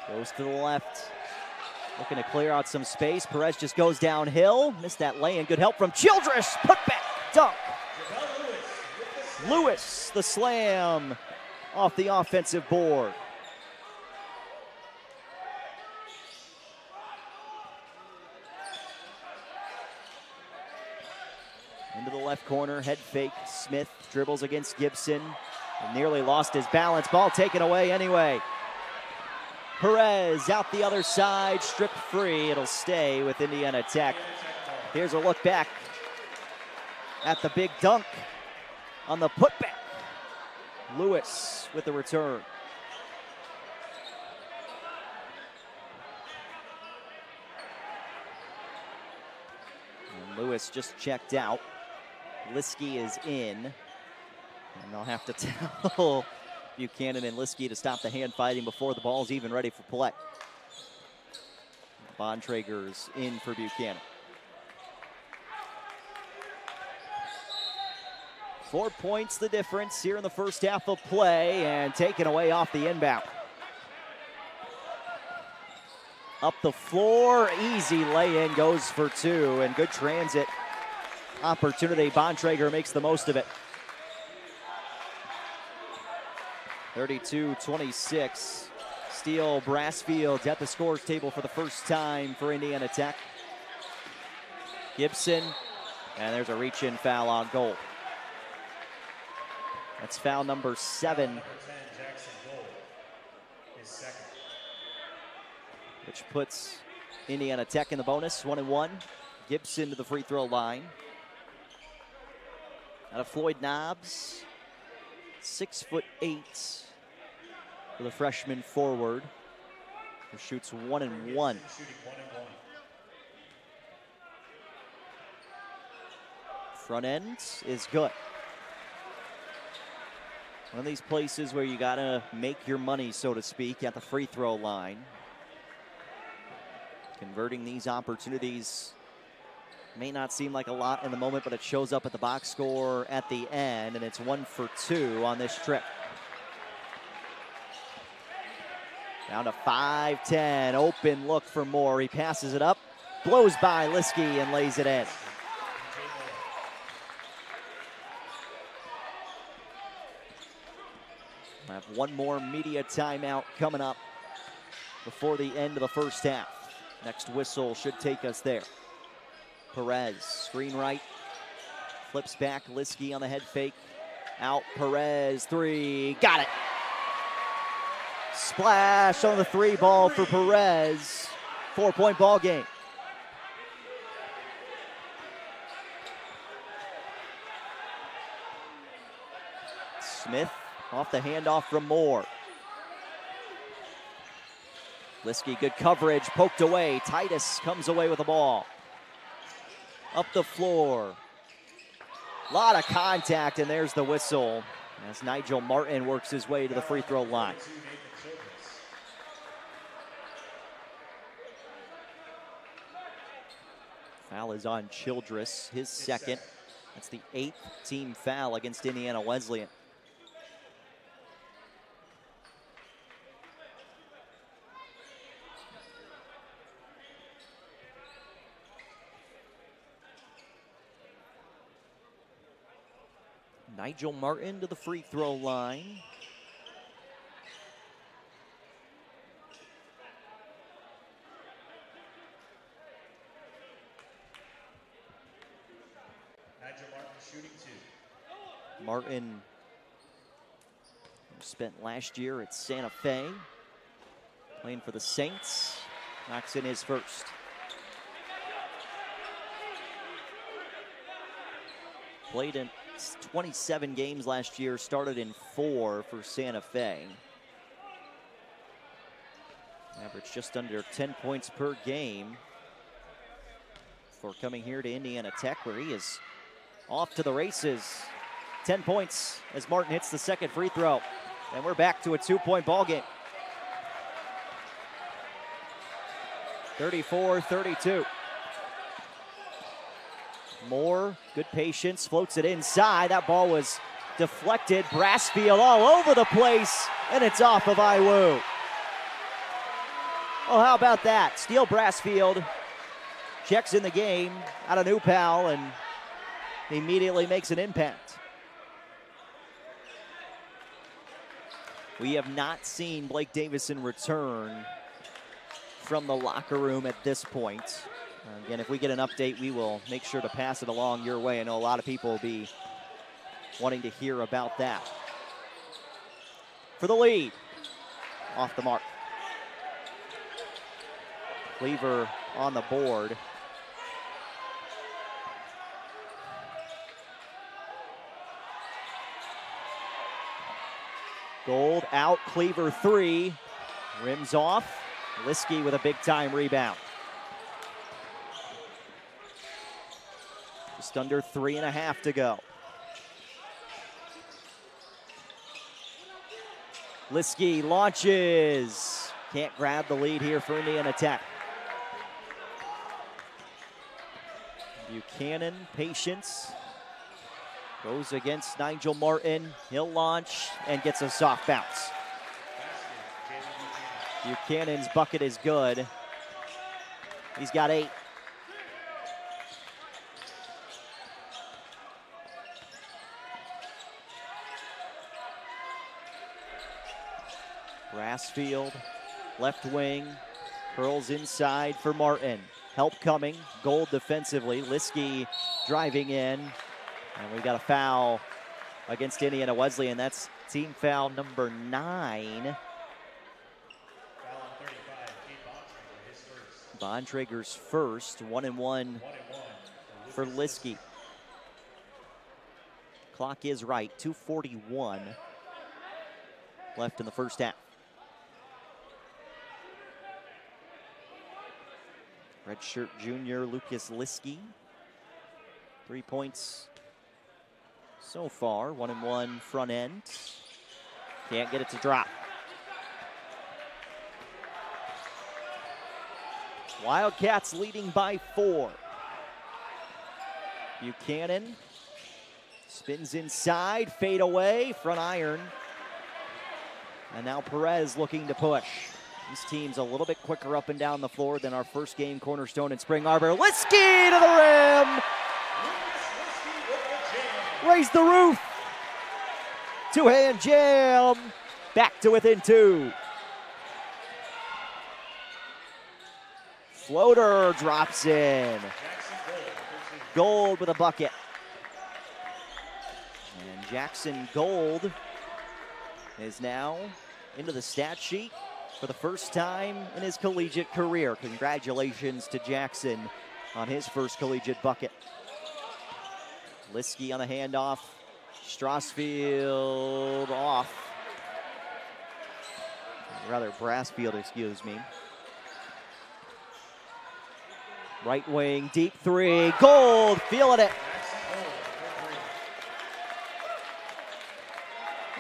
goes to the left. Looking to clear out some space. Perez just goes downhill. Missed that lay-in. Good help from Childress. Put back. Dunk. Lewis, the slam off the offensive board. Into the left corner, head fake. Smith dribbles against Gibson. Nearly lost his balance. Ball taken away anyway. Perez out the other side, stripped free. It'll stay with Indiana Tech. Here's a look back at the big dunk on the putback. Lewis with the return. And Lewis just checked out. Liskey is in. And they'll have to tell Buchanan and Liskey to stop the hand fighting before the ball's even ready for play. Bontrager's in for Buchanan. Four points the difference here in the first half of play, and taken away off the inbound. Up the floor, easy lay-in, goes for two, and good transit opportunity. Bontrager makes the most of it. thirty-two twenty-six. Steele Brassfields at the scores table for the first time for Indiana Tech. Gibson, and there's a reach-in foul on goal. That's foul number seven. Number ten, Jackson Gold, is second. Which puts Indiana Tech in the bonus, one and one. Gibson to the free throw line. Out of Floyd Knobs, six foot eight for the freshman forward, who shoots one and one. Front end is good. One of these places where you gotta make your money, so to speak, at the free throw line. Converting these opportunities may not seem like a lot in the moment, but it shows up at the box score at the end, and it's one for two on this trip. Down to five ten, open look for Moore. He passes it up, blows by Liskey, and lays it in. We'll have one more media timeout coming up before the end of the first half. Next whistle should take us there. Perez, screen right, flips back, Liskey on the head fake. Out, Perez, three, got it. Splash on the three ball for Perez. Four-point ball game. Smith. Off the handoff from Moore. Liskey, good coverage, poked away. Titus comes away with the ball. Up the floor. A lot of contact, and there's the whistle as Nigel Martin works his way to the free throw line. Foul is on Childress, his second. That's the eighth team foul against Indiana Wesleyan. Nigel Martin to the free throw line. Nigel Martin shooting two. Martin spent last year at Santa Fe playing for the Saints. Knocks in his first. Played in twenty-seven games last year, started in four for Santa Fe. Averaged just under ten points per game before coming here to Indiana Tech, where he is off to the races. ten points as Martin hits the second free throw. And we're back to a two-point ball game. thirty-four thirty-two. Moore, good patience, floats it inside. That ball was deflected. Brassfield all over the place, and it's off of Iwu. Well, how about that? Steele Brassfield checks in the game out of New Pal and immediately makes an impact. We have not seen Blake Davison return from the locker room at this point. Again, if we get an update, we will make sure to pass it along your way. I know a lot of people will be wanting to hear about that. For the lead, off the mark. Cleaver on the board. Gold out, Cleaver three, rims off. Liskey with a big time rebound. Just under three and a half to go. Liskey launches. Can't grab the lead here for Indiana Tech. Buchanan, patience. Goes against Nigel Martin. He'll launch and gets a soft bounce. Buchanan's bucket is good. He's got eight. Brassfield, left wing, curls inside for Martin. Help coming, Gold defensively. Liskey driving in. And we got a foul against Indiana Wesleyan. That's team foul number nine. Bontrager's first, one and one for Liskey. Clock is right, two forty-one left in the first half. Redshirt junior Lucas Liskey, three points so far, one and one front end. Can't get it to drop. Wildcats leading by four. Buchanan spins inside, fade away, front iron. And now Perez looking to push. This team's a little bit quicker up and down the floor than our first game, Cornerstone and Spring Arbor. Liskey to the rim! Raise the roof! Two-hand jam! Back to within two. Floater drops in. Gold with a bucket. And Jackson Gold is now into the stat sheet for the first time in his collegiate career. Congratulations to Jackson on his first collegiate bucket. Liskey on the handoff. Strassfield off. Rather, Brassfield, excuse me. Right wing, deep three, Gold, feeling it.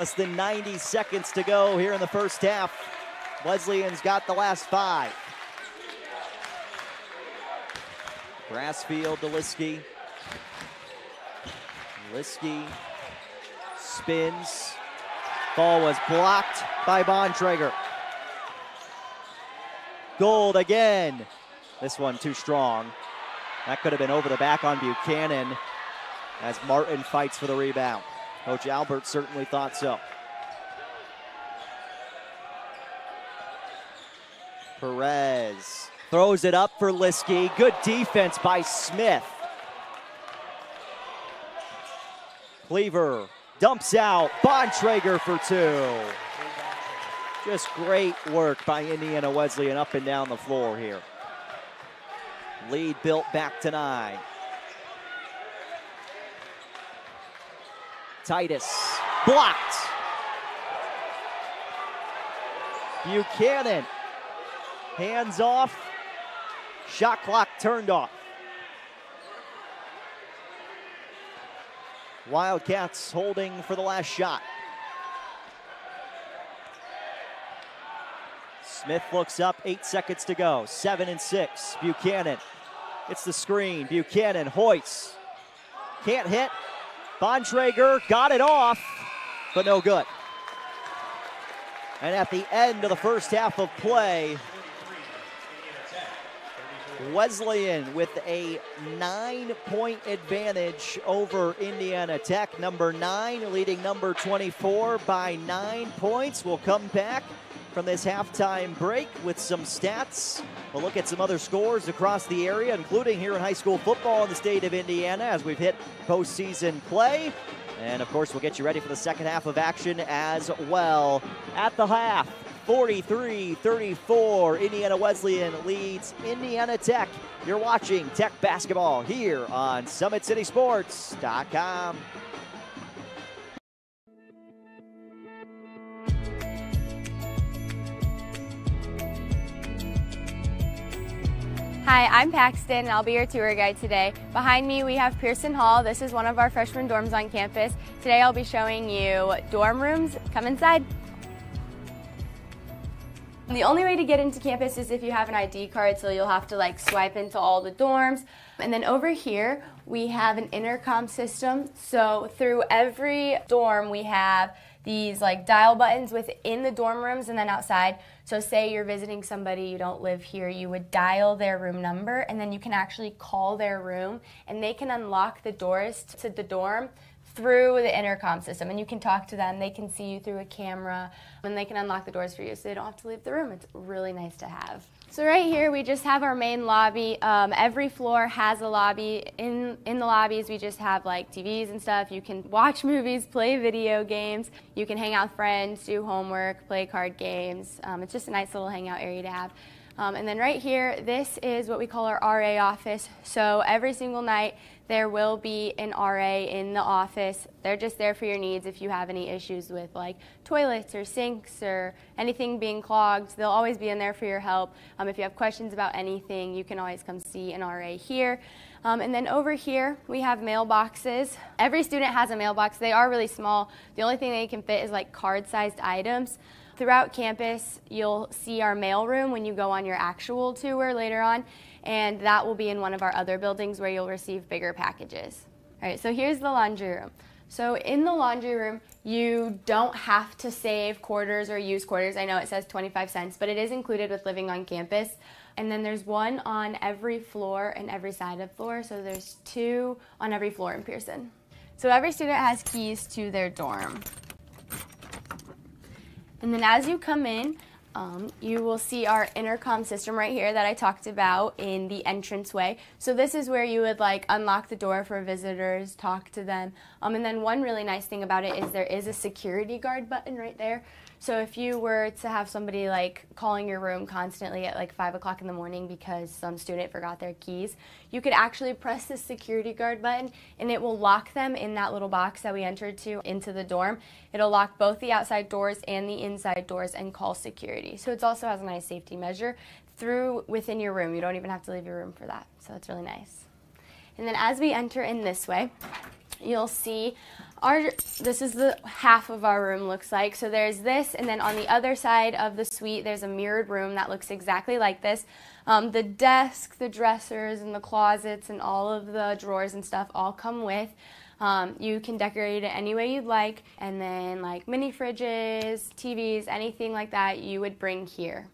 Less than ninety seconds to go here in the first half. Wesleyan's got the last five. Brassfield to Liskey. Liskey spins. Ball was blocked by Bontrager. Gold again. This one too strong. That could have been over the back on Buchanan as Martin fights for the rebound. Coach Albert certainly thought so. Perez throws it up for Liskey. Good defense by Smith. Cleaver dumps out. Bontrager for two. Just great work by Indiana Wesleyan up and down the floor here. Lead built back to nine. Titus blocked. Buchanan hands off. Shot clock turned off. Wildcats holding for the last shot. Smith looks up, eight seconds to go. Seven and six, Buchanan. It's the screen, Buchanan hoists. Can't hit. Bontrager got it off, but no good. And at the end of the first half of play, Wesleyan with a nine-point advantage over Indiana Tech. Number nine leading number twenty-four by nine points. We'll come back from this halftime break with some stats. We'll look at some other scores across the area, including here in high school football in the state of Indiana as we've hit postseason play. And of course, we'll get you ready for the second half of action as well. At the half, forty-three thirty-four, Indiana Wesleyan leads Indiana Tech. You're watching Tech basketball here on Summit City Sports dot com. Hi, I'm Paxton and I'll be your tour guide today. Behind me we have Pearson Hall. This is one of our freshman dorms on campus. Today I'll be showing you dorm rooms. Come inside. The only way to get into campus is if you have an I D card, so you'll have to like swipe into all the dorms. And then over here we have an intercom system. So through every dorm we have these like dial buttons within the dorm rooms and then outside. So say you're visiting somebody, you don't live here, you would dial their room number and then you can actually call their room and they can unlock the doors to the dorm through the intercom system and you can talk to them, they can see you through a camera and they can unlock the doors for you so they don't have to leave the room. It's really nice to have. So right here we just have our main lobby. Um, every floor has a lobby. In, in the lobbies we just have like T Vs and stuff. You can watch movies, play video games, you can hang out with friends, do homework, play card games. Um, it's just a nice little hangout area to have. Um, and then right here, this is what we call our R A office. So every single night there will be an R A in the office. They're just there for your needs if you have any issues with like toilets or sinks or anything being clogged. They'll always be in there for your help. Um, if you have questions about anything, you can always come see an R A here. Um, and then over here, we have mailboxes. Every student has a mailbox. They are really small. The only thing they can fit is like card-sized items. Throughout campus, you'll see our mailroom when you go on your actual tour later on, and that will be in one of our other buildings where you'll receive bigger packages. All right, so here's the laundry room. So in the laundry room, you don't have to save quarters or use quarters. I know it says twenty-five cents, but it is included with living on campus. And then there's one on every floor and every side of the floor, so there's two on every floor in Pearson. So every student has keys to their dorm. And then as you come in, um, you will see our intercom system right here that I talked about in the entranceway. So this is where you would like unlock the door for visitors, talk to them. Um, and then one really nice thing about it is there is a security guard button right there. So if you were to have somebody like calling your room constantly at like five o'clock in the morning because some student forgot their keys, you could actually press the security guard button and it will lock them in that little box that we entered to into the dorm. It'll lock both the outside doors and the inside doors and call security. So it also has a nice safety measure through within your room. You don't even have to leave your room for that. So that's really nice. And then as we enter in this way, you'll see our, this is the half of our room looks like. So there's this, and then on the other side of the suite, there's a mirrored room that looks exactly like this. Um, the desk, the dressers, and the closets, and all of the drawers and stuff all come with. Um, you can decorate it any way you'd like, and then like mini fridges, T Vs, anything like that you would bring here.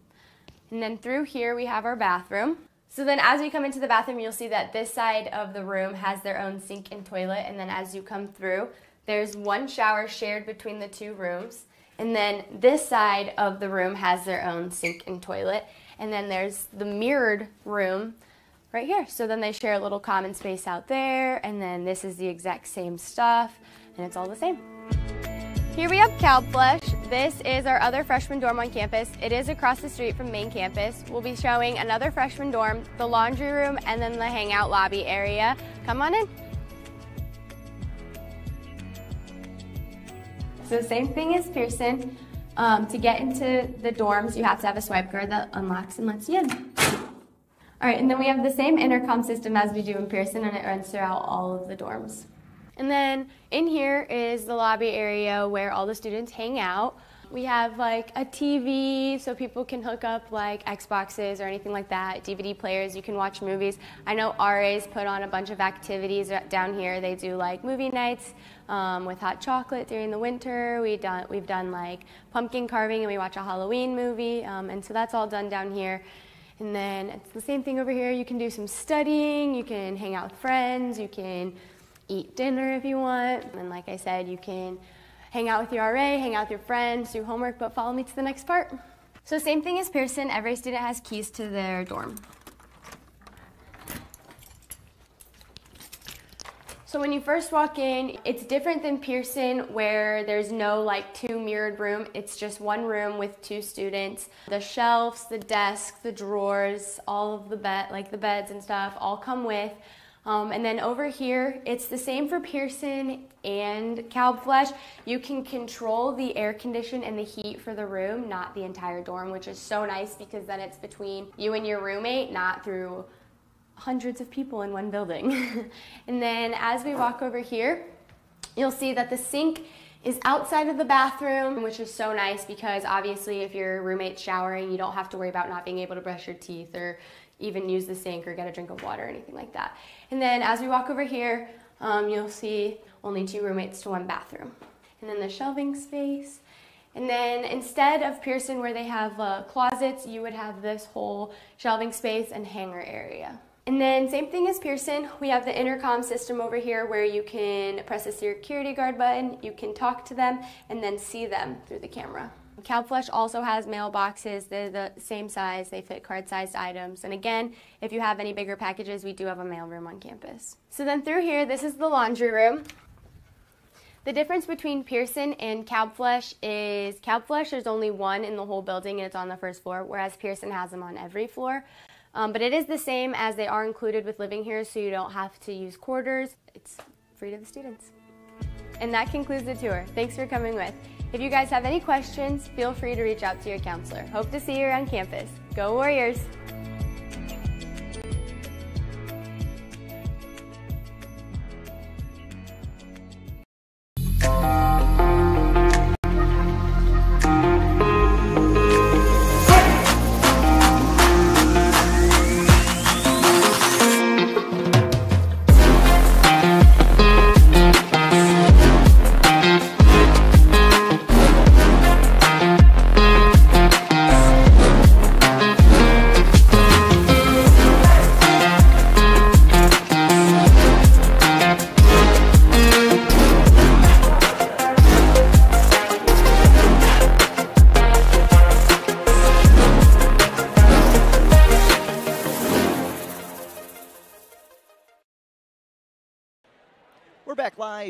And then through here, we have our bathroom. So then as you come into the bathroom, you'll see that this side of the room has their own sink and toilet, and then as you come through, there's one shower shared between the two rooms, and then this side of the room has their own sink and toilet, and then there's the mirrored room right here. So then they share a little common space out there, and then this is the exact same stuff, and it's all the same. Here we have CalPlush. This is our other freshman dorm on campus. It is across the street from main campus. We'll be showing another freshman dorm, the laundry room, and then the hangout lobby area. Come on in. So same thing as Pearson. Um, to get into the dorms, you have to have a swipe card that unlocks and lets you in. All right, and then we have the same intercom system as we do in Pearson, and it runs throughout all of the dorms. And then in here is the lobby area where all the students hang out. We have like a T V so people can hook up like Xboxes or anything like that, D V D players, you can watch movies. I know R As put on a bunch of activities down here. They do like movie nights um, with hot chocolate during the winter. We've done, we've done like pumpkin carving and we watch a Halloween movie, um, and so that's all done down here. And then it's the same thing over here. You can do some studying, you can hang out with friends, you can eat dinner if you want, and like I said, you can hang out with your R A, hang out with your friends, do homework, but follow me to the next part. So same thing as Pearson, every student has keys to their dorm. So when you first walk in, it's different than Pearson where there's no like two mirrored room, it's just one room with two students. The shelves, the desk, the drawers, all of the bed, like the beds and stuff all come with. Um, and then over here, it's the same for Pearson and Calb Flesch. You can control the air condition and the heat for the room, not the entire dorm, which is so nice because then it's between you and your roommate, not through hundreds of people in one building. And then as we walk over here, you'll see that the sink is outside of the bathroom, which is so nice because obviously if your roommate's showering, you don't have to worry about not being able to brush your teeth or even use the sink or get a drink of water or anything like that. And then as we walk over here, um, you'll see only two roommates to one bathroom. And then the shelving space. And then instead of Pearson where they have uh, closets, you would have this whole shelving space and hanger area. And then same thing as Pearson, we have the intercom system over here where you can press the security guard button, you can talk to them, and then see them through the camera. Calb Flesch also has mailboxes. They're the same size. They fit card-sized items. And again, if you have any bigger packages, we do have a mail room on campus. So then through here, this is the laundry room. The difference between Pearson and Calb Flesch is Calb Flesch, there's only one in the whole building, and it's on the first floor, whereas Pearson has them on every floor. Um, but it is the same as they are included with living here, so you don't have to use quarters. It's free to the students. And that concludes the tour. Thanks for coming with. If you guys have any questions, feel free to reach out to your counselor. Hope to see you around campus. Go Warriors!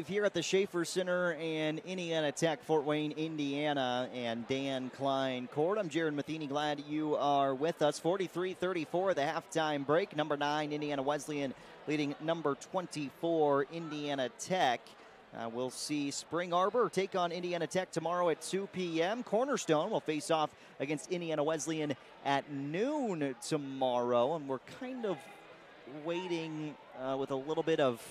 Here at the Schaefer Center and Indiana Tech, Fort Wayne, Indiana, and Dan Klein Court. I'm Jaron Matheny. Glad you are with us. forty-three thirty-four, the halftime break. Number nine, Indiana Wesleyan, leading number twenty-four, Indiana Tech. Uh, we'll see Spring Arbor take on Indiana Tech tomorrow at two P M Cornerstone will face off against Indiana Wesleyan at noon tomorrow. And we're kind of waiting uh, with a little bit of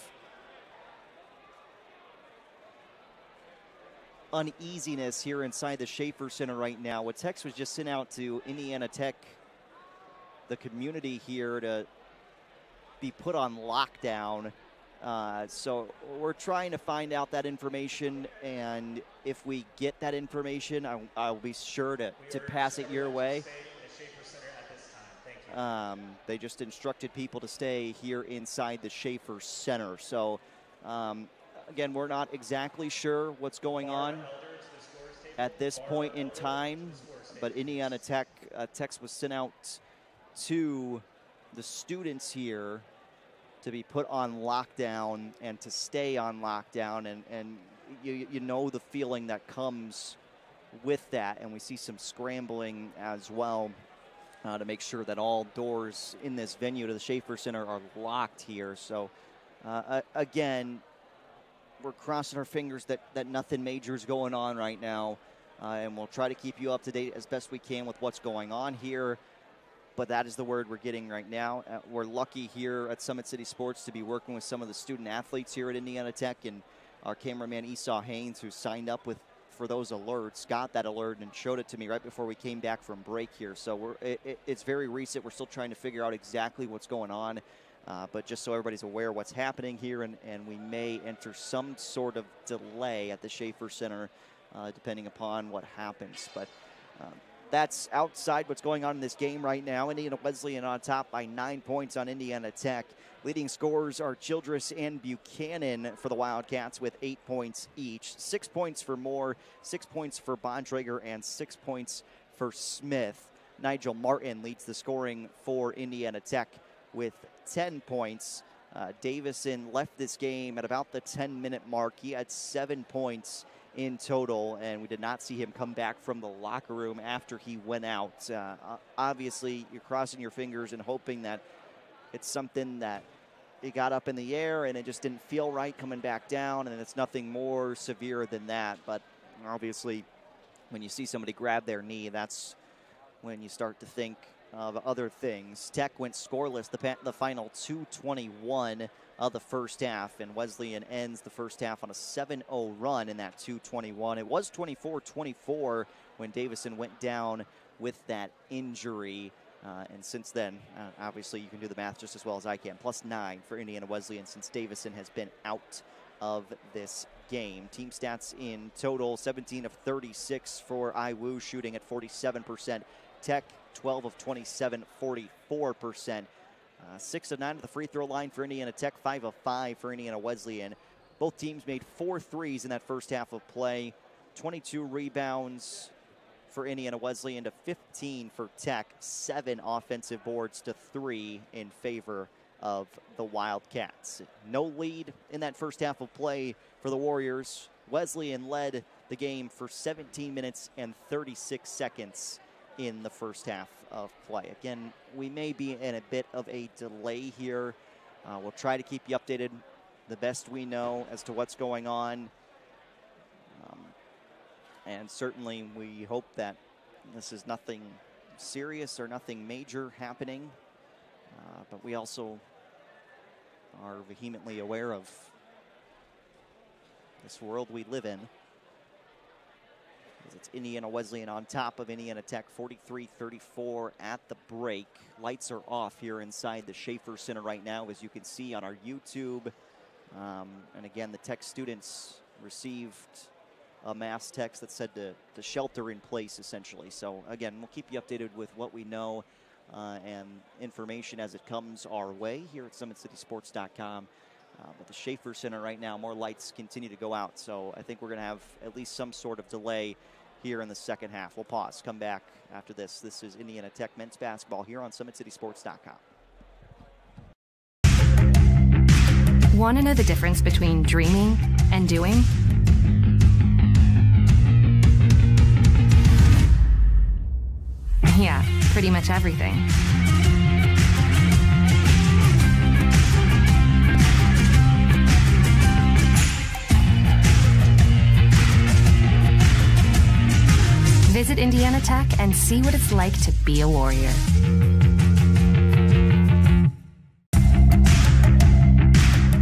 uneasiness here inside the Schaefer Center right now. A text was just sent out to Indiana Tech, the community here, to be put on lockdown. Uh, so we're trying to find out that information, and if we get that information, I, I'll be sure to, to pass it your way. Um, they just instructed people to stay here inside the Schaefer Center. So um, again, we're not exactly sure what's going on at this point in time, but Indiana Tech, a text was sent out to the students here to be put on lockdown and to stay on lockdown, and, and you, you know the feeling that comes with that, and we see some scrambling as well uh, to make sure that all doors in this venue to the Schaefer Center are locked here. So uh, again, we're crossing our fingers that, that nothing major is going on right now, uh, and we'll try to keep you up to date as best we can with what's going on here. but that is the word we're getting right now. Uh, we're lucky here at Summit City Sports to be working with some of the student athletes here at Indiana Tech, and our cameraman Esau Haynes, who signed up with for those alerts, got that alert and showed it to me right before we came back from break here. So we're, it, it, it's very recent. We're still trying to figure out exactly what's going on, uh, but just so everybody's aware what's happening here, and, and we may enter some sort of delay at the Schaefer Center uh, depending upon what happens. But um, that's outside what's going on in this game right now. Indiana Wesleyan on top by nine points on Indiana Tech. Leading scorers are Childress and Buchanan for the Wildcats with eight points each. Six points for Moore, six points for Bontrager, and six points for Smith. Nigel Martin leads the scoring for Indiana Tech with ten points. Uh, Davison left this game at about the ten-minute mark. He had seven points in total, and we did not see him come back from the locker room after he went out. Uh, obviously, you're crossing your fingers and hoping that it's something that it got up in the air and it just didn't feel right coming back down, and it's nothing more severe than that. But obviously, when you see somebody grab their knee, that's when you start to think of other things. Tech went scoreless the, the final two twenty-one of the first half, and Wesleyan ends the first half on a seven oh run in that two twenty-one. It was twenty-four twenty-four when Davison went down with that injury, uh, and since then, uh, obviously you can do the math just as well as I can, plus nine for Indiana Wesleyan since Davison has been out of this game. Team stats in total, seventeen of thirty-six for Iwu, shooting at forty-seven percent. Tech, twelve of twenty-seven, forty-four percent. Uh, six of nine at the free throw line for Indiana Tech, five of five for Indiana Wesleyan. Both teams made four threes in that first half of play. twenty-two rebounds for Indiana Wesleyan to fifteen for Tech. seven offensive boards to three in favor of the Wildcats. No lead in that first half of play for the Warriors. Wesleyan led the game for seventeen minutes and thirty-six seconds. In the first half of play. Again, we may be in a bit of a delay here. Uh, we'll try to keep you updated the best we know as to what's going on. Um, and certainly we hope that this is nothing serious or nothing major happening. Uh, but we also are vehemently aware of this world we live in. It's Indiana Wesleyan on top of Indiana Tech, forty-three thirty-four at the break. Lights are off here inside the Schaefer Center right now, as you can see on our YouTube. Um, and again, the Tech students received a mass text that said to, to shelter in place, essentially. So again, we'll keep you updated with what we know uh, and information as it comes our way here at Summit City Sports dot com. Uh, but the Schaefer Center right now, more lights continue to go out. So I think we're going to have at least some sort of delay here in the second half. We'll pause, come back after this. This is Indiana Tech men's basketball here on Summit City Sports dot com. Want to know the difference between dreaming and doing? Yeah, pretty much everything. Visit Indiana Tech and see what it's like to be a Warrior.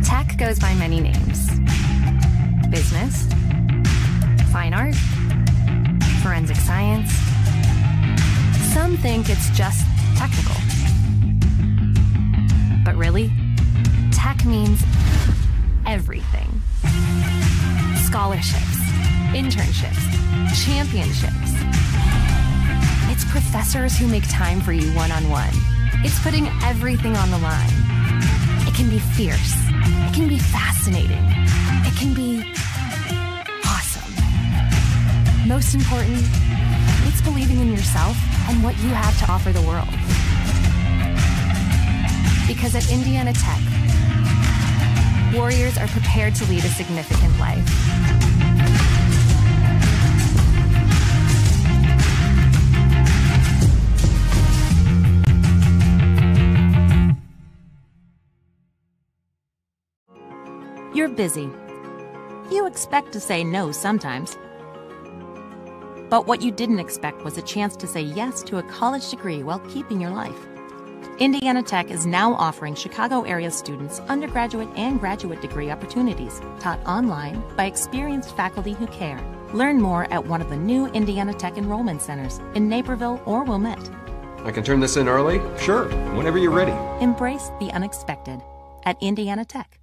Tech goes by many names: business, fine art, forensic science. Some think it's just technical. But really, tech means everything. Scholarships, internships, championships. It's professors who make time for you one-on-one. It's putting everything on the line. It can be fierce. It can be fascinating. It can be awesome. Most important, it's believing in yourself and what you have to offer the world. Because at Indiana Tech, Warriors are prepared to lead a significant life. You're busy. You expect to say no sometimes. But what you didn't expect was a chance to say yes to a college degree while keeping your life. Indiana Tech is now offering Chicago area students undergraduate and graduate degree opportunities taught online by experienced faculty who care. Learn more at one of the new Indiana Tech enrollment centers in Naperville or Wilmette. I can turn this in early? Sure, whenever you're ready. Embrace the unexpected at Indiana Tech.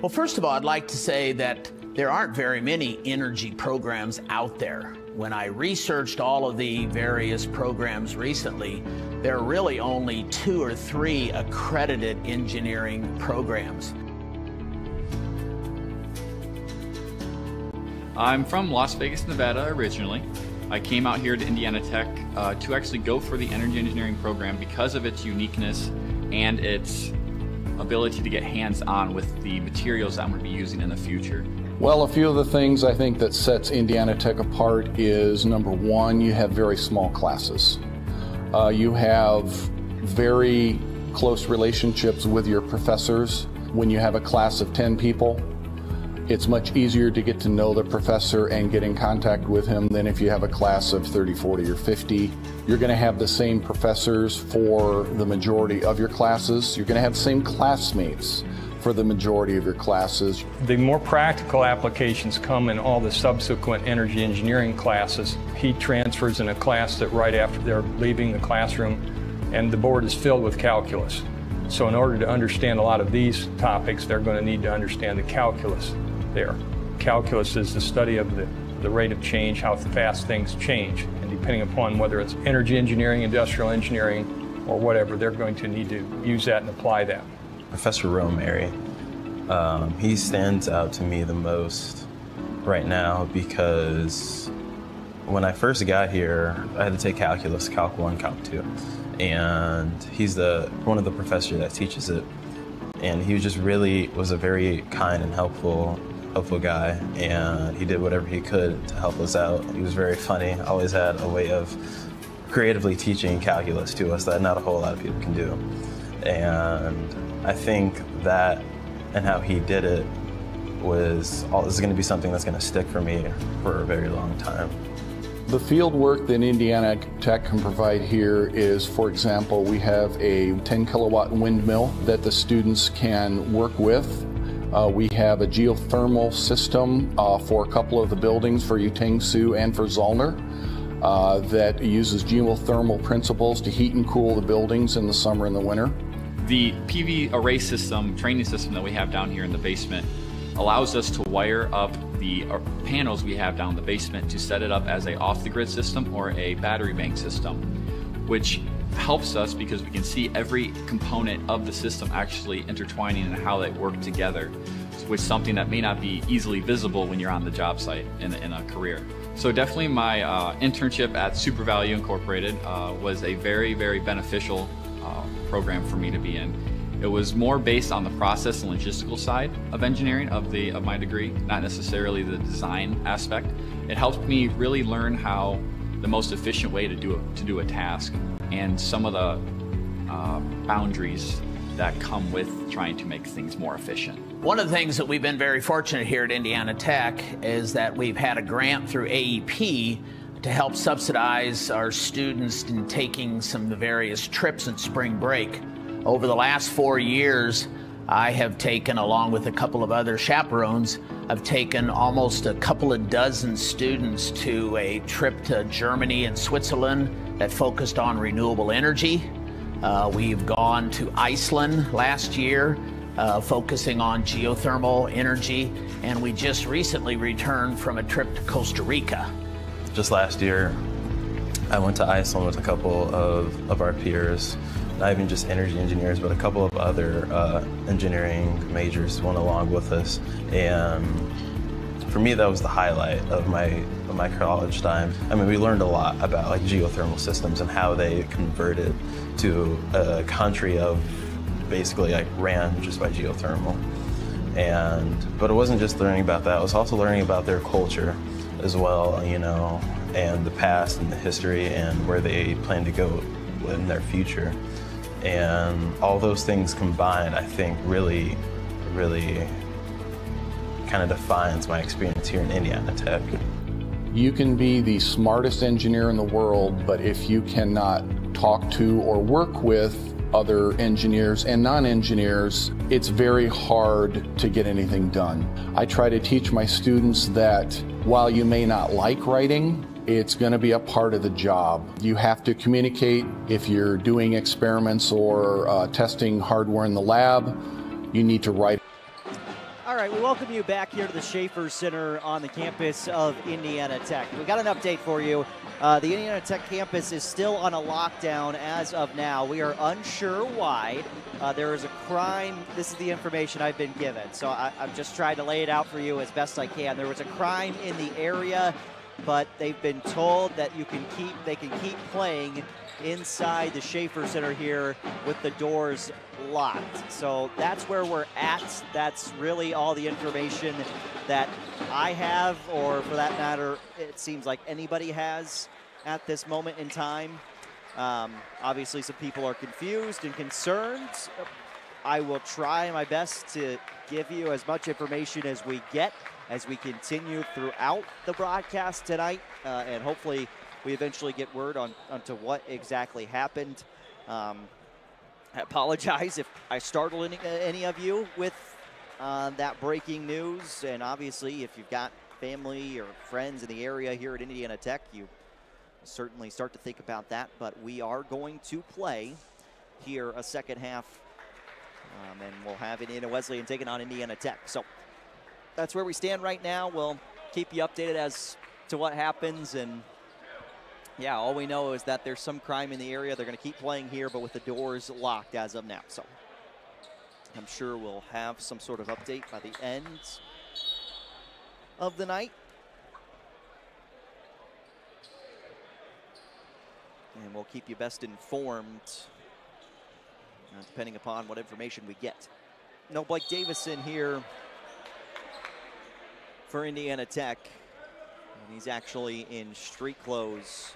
Well, first of all, I'd like to say that there aren't very many energy programs out there. When I researched all of the various programs recently, there are really only two or three accredited engineering programs. I'm from Las Vegas, Nevada originally. I came out here to Indiana Tech uh, to actually go for the energy engineering program because of its uniqueness and its ability to get hands-on with the materials that I'm going to be using in the future. Well, a few of the things I think that sets Indiana Tech apart is, number one, you have very small classes. Uh, you have very close relationships with your professors. When you have a class of ten people, it's much easier to get to know the professor and get in contact with him than if you have a class of thirty, forty, or fifty. You're going to have the same professors for the majority of your classes. You're going to have the same classmates for the majority of your classes. The more practical applications come in all the subsequent energy engineering classes. He transfers in a class that right after they're leaving the classroom, and the board is filled with calculus. So in order to understand a lot of these topics, they're going to need to understand the calculus there. Calculus is the study of the, the rate of change, how fast things change, and depending upon whether it's energy engineering, industrial engineering, or whatever, they're going to need to use that and apply that. Professor Romary, um, he stands out to me the most right now because when I first got here, I had to take calculus, Calc one, Calc two, and he's the one of the professors that teaches it, and he just really was a very kind and helpful, helpful guy, and he did whatever he could to help us out. He was very funny, always had a way of creatively teaching calculus to us that not a whole lot of people can do, and I think that and how he did it was all, this is going to be something that's going to stick for me for a very long time. The field work that Indiana Tech can provide here is, for example, we have a ten kilowatt windmill that the students can work with. Uh, we have a geothermal system uh, for a couple of the buildings for Yutengsu and for Zollner uh, that uses geothermal principles to heat and cool the buildings in the summer and the winter. The P V array system, training system that we have down here in the basement allows us to wire up the panels we have down in the basement to set it up as a off-the-grid system or a battery bank system, which helps us because we can see every component of the system actually intertwining and how they work together, which is something that may not be easily visible when you're on the job site in, in a career. So definitely my uh, internship at SuperValu Incorporated uh, was a very, very beneficial Uh, program for me to be in. It was more based on the process and logistical side of engineering of the of my degree, not necessarily the design aspect. It helped me really learn how the most efficient way to do a, to do a task and some of the uh, boundaries that come with trying to make things more efficient. One of the things that we've been very fortunate here at Indiana Tech is that we've had a grant through A E P to help subsidize our students in taking some of the various trips in spring break. Over the last four years, I have taken, along with a couple of other chaperones, I've taken almost a couple of dozen students to a trip to Germany and Switzerland that focused on renewable energy. Uh, we've gone to Iceland last year, uh, focusing on geothermal energy, and we just recently returned from a trip to Costa Rica. Just last year, I went to Iceland with a couple of, of our peers, not even just energy engineers, but a couple of other uh, engineering majors went along with us. And for me, that was the highlight of my, of my college time. I mean, we learned a lot about like geothermal systems and how they converted to a country of basically like ran just by geothermal. And, but it wasn't just learning about that, it was also learning about their culture as well, you know, and the past and the history and where they plan to go in their future. And all those things combined, I think really, really kind of defines my experience here in Indiana Tech. You can be the smartest engineer in the world, but if you cannot talk to or work with other engineers and non-engineers, it's very hard to get anything done. I try to teach my students that while you may not like writing, it's going to be a part of the job. You have to communicate. If you're doing experiments or uh, testing hardware in the lab, you need to write. All right, we welcome you back here to the Schaefer Center on the campus of Indiana Tech. We got an update for you. Uh, the Indiana Tech campus is still on a lockdown as of now. We are unsure why. Uh, there is a crime. This is the information I've been given, so I, I'm just trying to lay it out for you as best I can. There was a crime in the area, but they've been told that you can keep, they can keep playing inside the Schaefer Center here with the doors locked. So that's where we're at. That's really all the information that I have, or for that matter, it seems like anybody has at this moment in time. Um, obviously, some people are confused and concerned. I will try my best to give you as much information as we get as we continue throughout the broadcast tonight, uh, and hopefully we eventually get word on, on to what exactly happened. Um, I apologize if I startled any, uh, any of you with uh, that breaking news. And obviously, if you've got family or friends in the area here at Indiana Tech, you certainly start to think about that. But we are going to play here a second half, um, and we'll have Indiana Wesleyan taking on Indiana Tech. So that's where we stand right now. We'll keep you updated as to what happens. And yeah, all we know is that there's some crime in the area. They're going to keep playing here, but with the doors locked as of now. So I'm sure we'll have some sort of update by the end of the night. And we'll keep you best informed, uh, depending upon what information we get. No Blake Davison here for Indiana Tech. And he's actually in street clothes,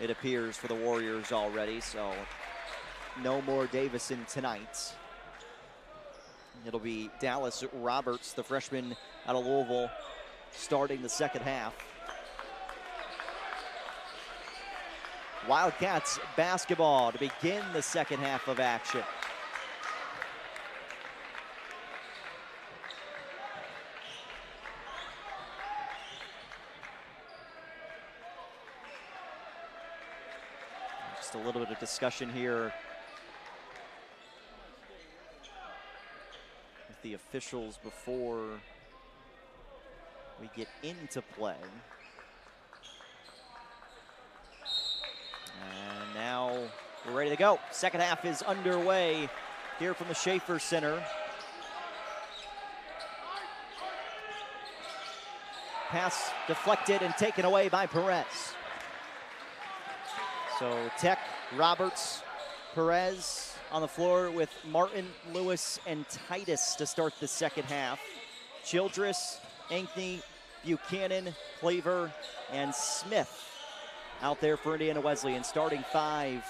it appears, for the Warriors already. So no more Davison tonight. It'll be Dallas Roberts, the freshman out of Louisville, starting the second half. Wildcats basketball to begin the second half of action. Just a little bit of discussion here with the officials before we get into play. And now we're ready to go. Second half is underway here from the Schaefer Center. Pass deflected and taken away by Perez. So Tech, Roberts, Perez on the floor with Martin, Lewis, and Titus to start the second half. Childress, Ankeny, Buchanan, Claver, and Smith out there for Indiana Wesleyan. Starting five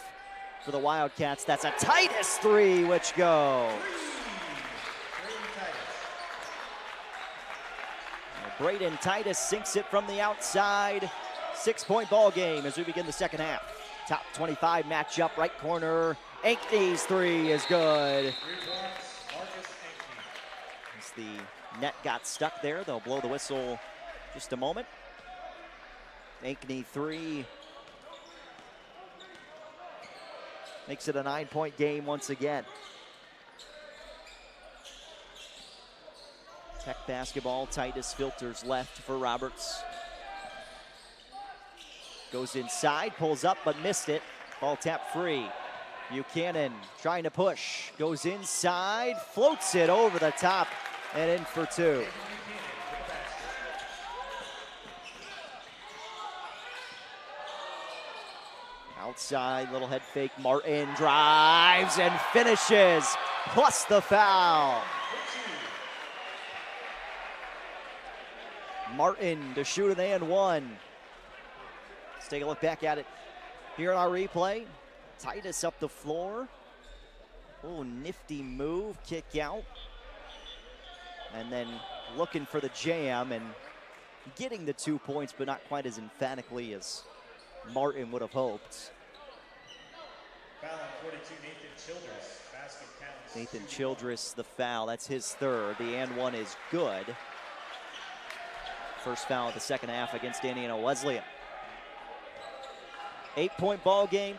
for the Wildcats. That's a Titus three, which goes. Braden Titus sinks it from the outside. Six-point ball game as we begin the second half. Top twenty-five matchup, right corner. Ankeny's three is good. As the net got stuck there, they'll blow the whistle just a moment. Ankeny three. Makes it a nine-point game once again. Tech basketball, Titus filters left for Roberts. Goes inside, pulls up, but missed it. Ball tap free. Buchanan trying to push. Goes inside, floats it over the top, and in for two. Outside, little head fake. Martin drives and finishes, plus the foul. Martin to shoot an and one. Let's take a look back at it here in our replay. Titus up the floor. Oh, nifty move, kick out. And then looking for the jam, and getting the two points, but not quite as emphatically as Martin would have hoped. Foul on forty-two, Nathan Childress. Basket counts. Nathan Childress, the foul. That's his third. The and one is good. First foul of the second half against Indiana Wesleyan. Eight-point ball game.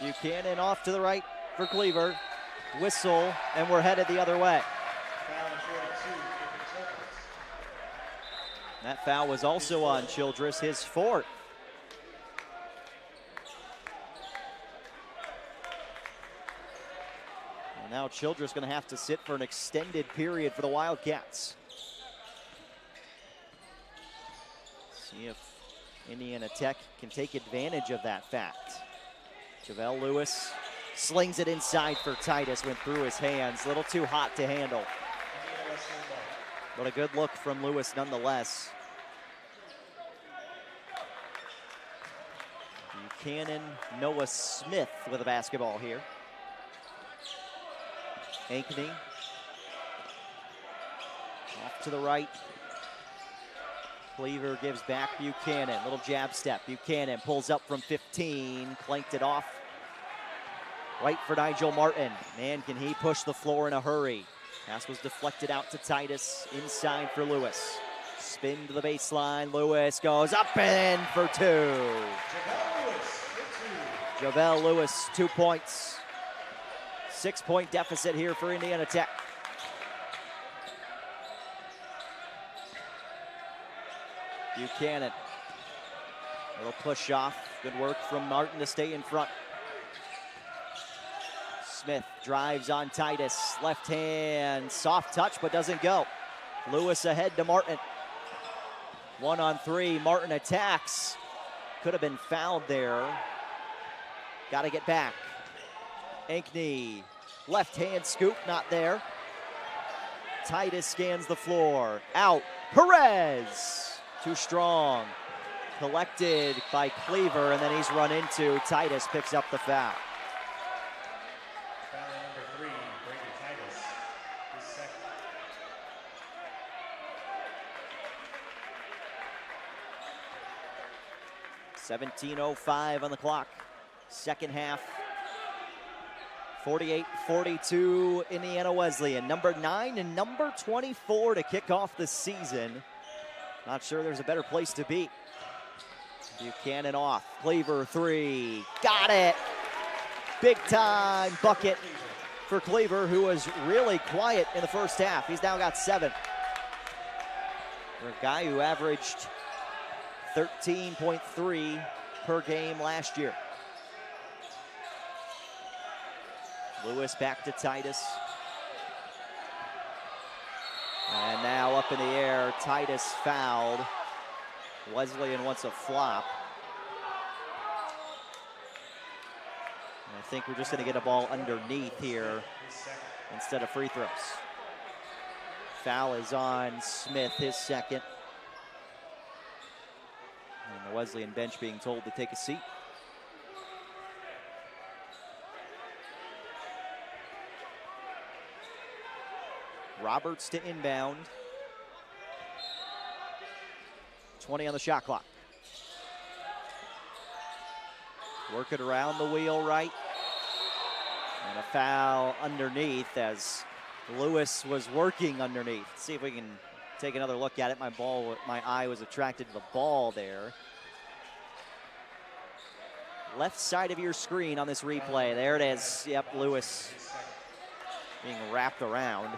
Buchanan off to the right for Cleaver. Whistle, and we're headed the other way. That foul was also on Childress, his fourth. And now Childress going to have to sit for an extended period for the Wildcats. See if Indiana Tech can take advantage of that fact. JaVale Lewis slings it inside for Titus, went through his hands, a little too hot to handle. But a good look from Lewis nonetheless. Buchanan, Noah Smith with a basketball here. Ankeny off to the right. Cleaver gives back Buchanan, little jab step. Buchanan pulls up from fifteen, clanked it off. Right for Nigel Martin. Man, can he push the floor in a hurry. Pass was deflected out to Titus, inside for Lewis. Spin to the baseline, Lewis goes up and in for two. JaVale Lewis, two. JaVale Lewis, two points. Six-point deficit here for Indiana Tech. Buchanan, a little push off. Good work from Martin to stay in front. Smith drives on Titus, left hand, soft touch, but doesn't go. Lewis ahead to Martin. One on three, Martin attacks. Could have been fouled there. Got to get back. Ankeny, left hand scoop, not there. Titus scans the floor, out. Perez, too strong. Collected by Cleaver, and then he's run into. Titus picks up the foul. seventeen oh five on the clock, second half. forty-eight forty-two Indiana Wesleyan, number nine and number twenty-four to kick off the season. Not sure there's a better place to be. Buchanan off, Cleaver three, got it. Big time bucket for Cleaver, who was really quiet in the first half. He's now got seven. For a guy who averaged thirteen point three per game last year. Lewis back to Titus. And now up in the air, Titus fouled. Wesleyan wants a flop. And I think we're just gonna get a ball underneath here instead of free throws. Foul is on Smith, his second. And the Wesleyan bench being told to take a seat. Roberts to inbound. twenty on the shot clock. Work it around the wheel right. And a foul underneath as Lewis was working underneath. Let's see if we can take another look at it. My ball, my eye was attracted to the ball there. Left side of your screen on this replay. There it is. Yep, Lewis being wrapped around.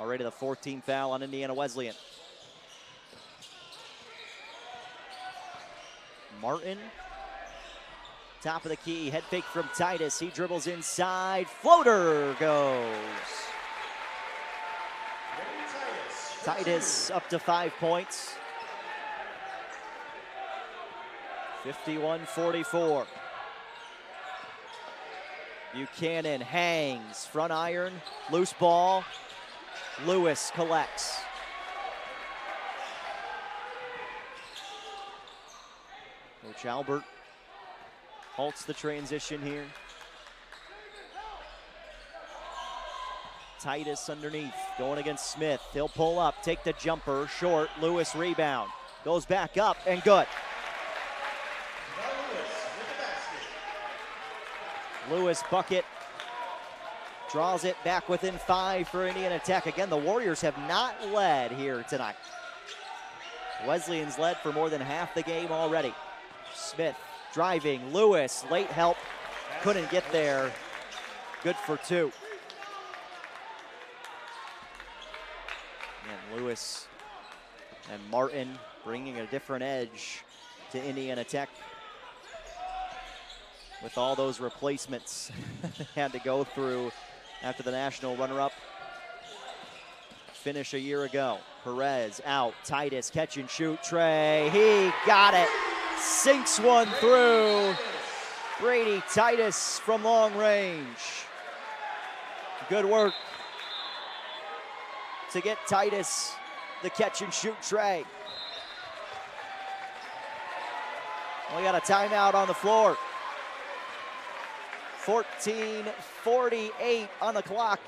Already the fourteenth foul on Indiana Wesleyan. Martin, top of the key. Head fake from Titus. He dribbles inside. Floater goes. Titus up to five points. fifty-one forty-four. Buchanan hangs. Front iron. Loose ball. Lewis collects. Coach Albert halts the transition here. Titus underneath, going against Smith. He'll pull up, take the jumper, short. Lewis rebound, goes back up and good. Lewis bucket, draws it back within five for Indiana Tech. Again, the Warriors have not led here tonight. Wesleyan's led for more than half the game already. Smith driving, Lewis, late help, couldn't get there. Good for two. And Lewis and Martin bringing a different edge to Indiana Tech. With all those replacements they had to go through after the national runner-up finish a year ago. Perez out, Titus catch and shoot, Trey, he got it. Sinks one through. Brady Titus from long range. Good work to get Titus the catch and shoot tray. We got a timeout on the floor. fourteen forty-eight on the clock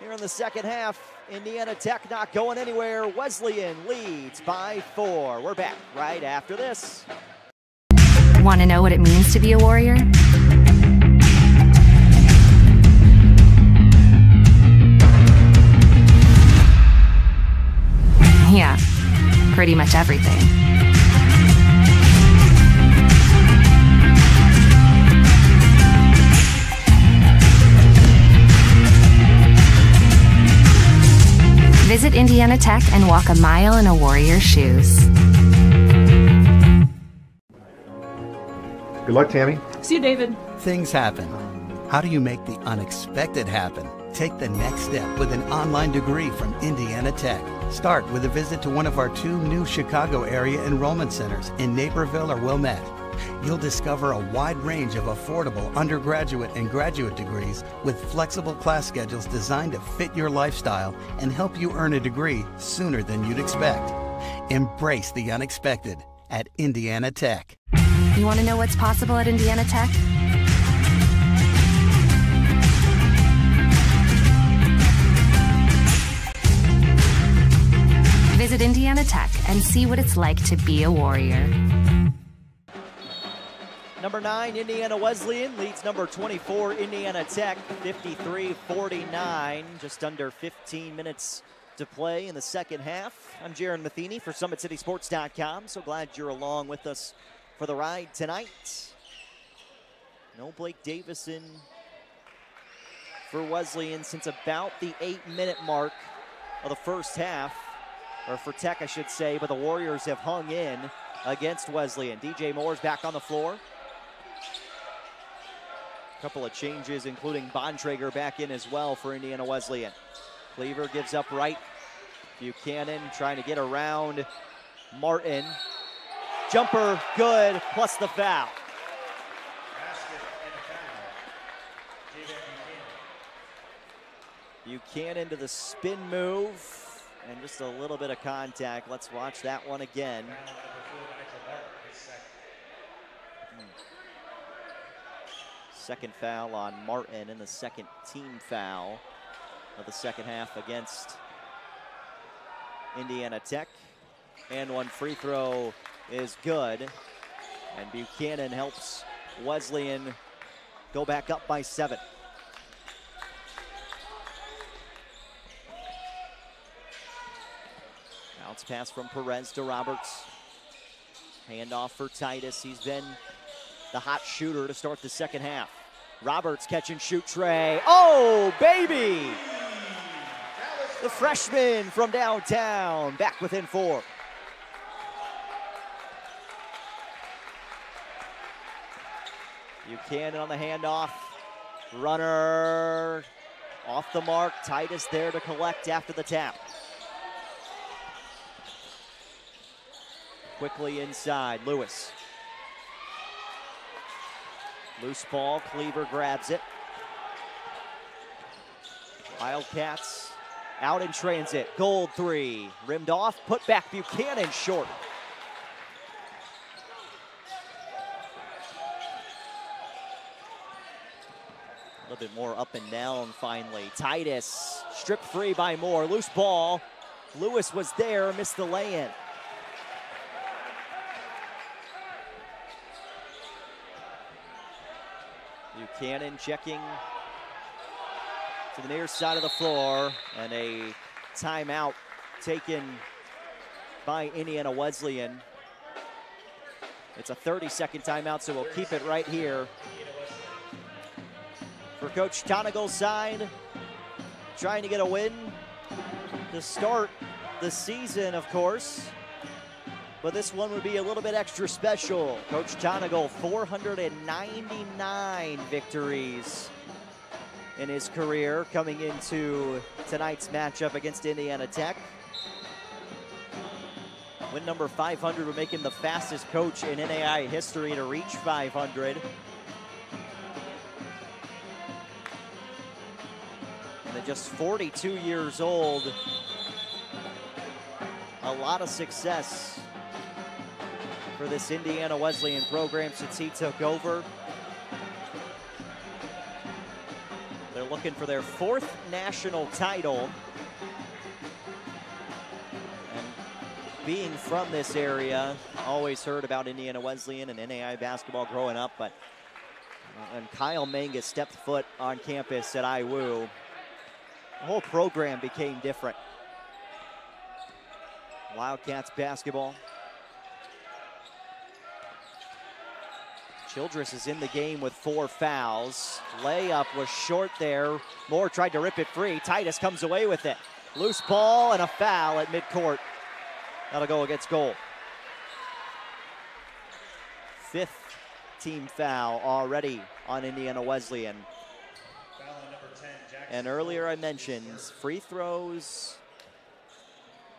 here in the second half. Indiana Tech not going anywhere. Wesleyan leads by four. We're back right after this. Want to know what it means to be a Warrior? Yeah, pretty much everything. Visit Indiana Tech and walk a mile in a Warrior's shoes. Good luck, Tammy. See you, David. Things happen. How do you make the unexpected happen? Take the next step with an online degree from Indiana Tech. Start with a visit to one of our two new Chicago area enrollment centers in Naperville or Wilmette. You'll discover a wide range of affordable undergraduate and graduate degrees with flexible class schedules designed to fit your lifestyle and help you earn a degree sooner than you'd expect. Embrace the unexpected at Indiana Tech. You want to know what's possible at Indiana Tech? Visit Indiana Tech and see what it's like to be a Warrior. Number nine, Indiana Wesleyan leads number twenty-four, Indiana Tech, fifty-three forty-nine. Just under fifteen minutes to play in the second half. I'm Jaron Matheny for Summit City Sports dot com. So glad you're along with us for the ride tonight. No Blake Davison for Wesleyan since about the eight minute mark of the first half, or for Tech I should say, but the Warriors have hung in against Wesleyan. D J Moore's back on the floor. A couple of changes, including Bontrager back in as well for Indiana Wesleyan. Cleaver gives up right. Buchanan trying to get around Martin. Jumper, good, plus the foul. Buchanan to the spin move, and just a little bit of contact. Let's watch that one again. Second foul on Martin, and the second team foul of the second half against Indiana Tech. And one free throw is good, and Buchanan helps Wesleyan go back up by seven. Bounce pass from Perez to Roberts. Handoff for Titus. He's been the hot shooter to start the second half. Roberts catch and shoot tray. Oh, baby! The freshman from downtown back within four. Buchanan on the handoff, runner, off the mark. Titus there to collect after the tap. Quickly inside, Lewis. Loose ball, Cleaver grabs it. Wildcats out in transit, Gold three, rimmed off, put back, Buchanan short. A little bit more up and down finally. Titus stripped free by Moore. Loose ball. Lewis was there, missed the lay-in. Buchanan checking to the near side of the floor, and a timeout taken by Indiana Wesleyan. It's a thirty second timeout, so we'll keep it right here. For Coach Tonagel's side, trying to get a win to start the season, of course. But this one would be a little bit extra special. Coach Tonagel, four hundred ninety-nine victories in his career coming into tonight's matchup against Indiana Tech. Win number five hundred would make him the fastest coach in N A I A history to reach five hundred. And at just forty-two years old, a lot of success for this Indiana Wesleyan program since he took over. They're looking for their fourth national title. And being from this area, always heard about Indiana Wesleyan and N A I A basketball growing up, but when Kyle Mangus stepped foot on campus at I W U, the whole program became different. Wildcats basketball. Childress is in the game with four fouls. Layup was short there. Moore tried to rip it free. Titus comes away with it. Loose ball and a foul at midcourt. That'll go against goal. Fifth team foul already on Indiana Wesleyan. Foul on number ten, Jackson. And earlier I mentioned free throws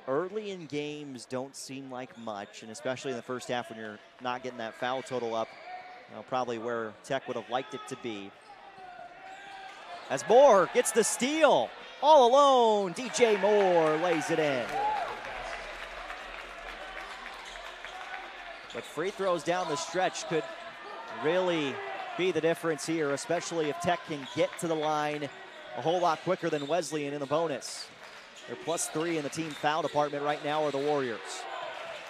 early in games don't seem like much, and especially in the first half when you're not getting that foul total up. Well, probably where Tech would have liked it to be. As Moore gets the steal, all alone, D J Moore lays it in. But free throws down the stretch could really be the difference here, especially if Tech can get to the line a whole lot quicker than Wesleyan in the bonus. They're plus three in the team foul department right now are the Warriors.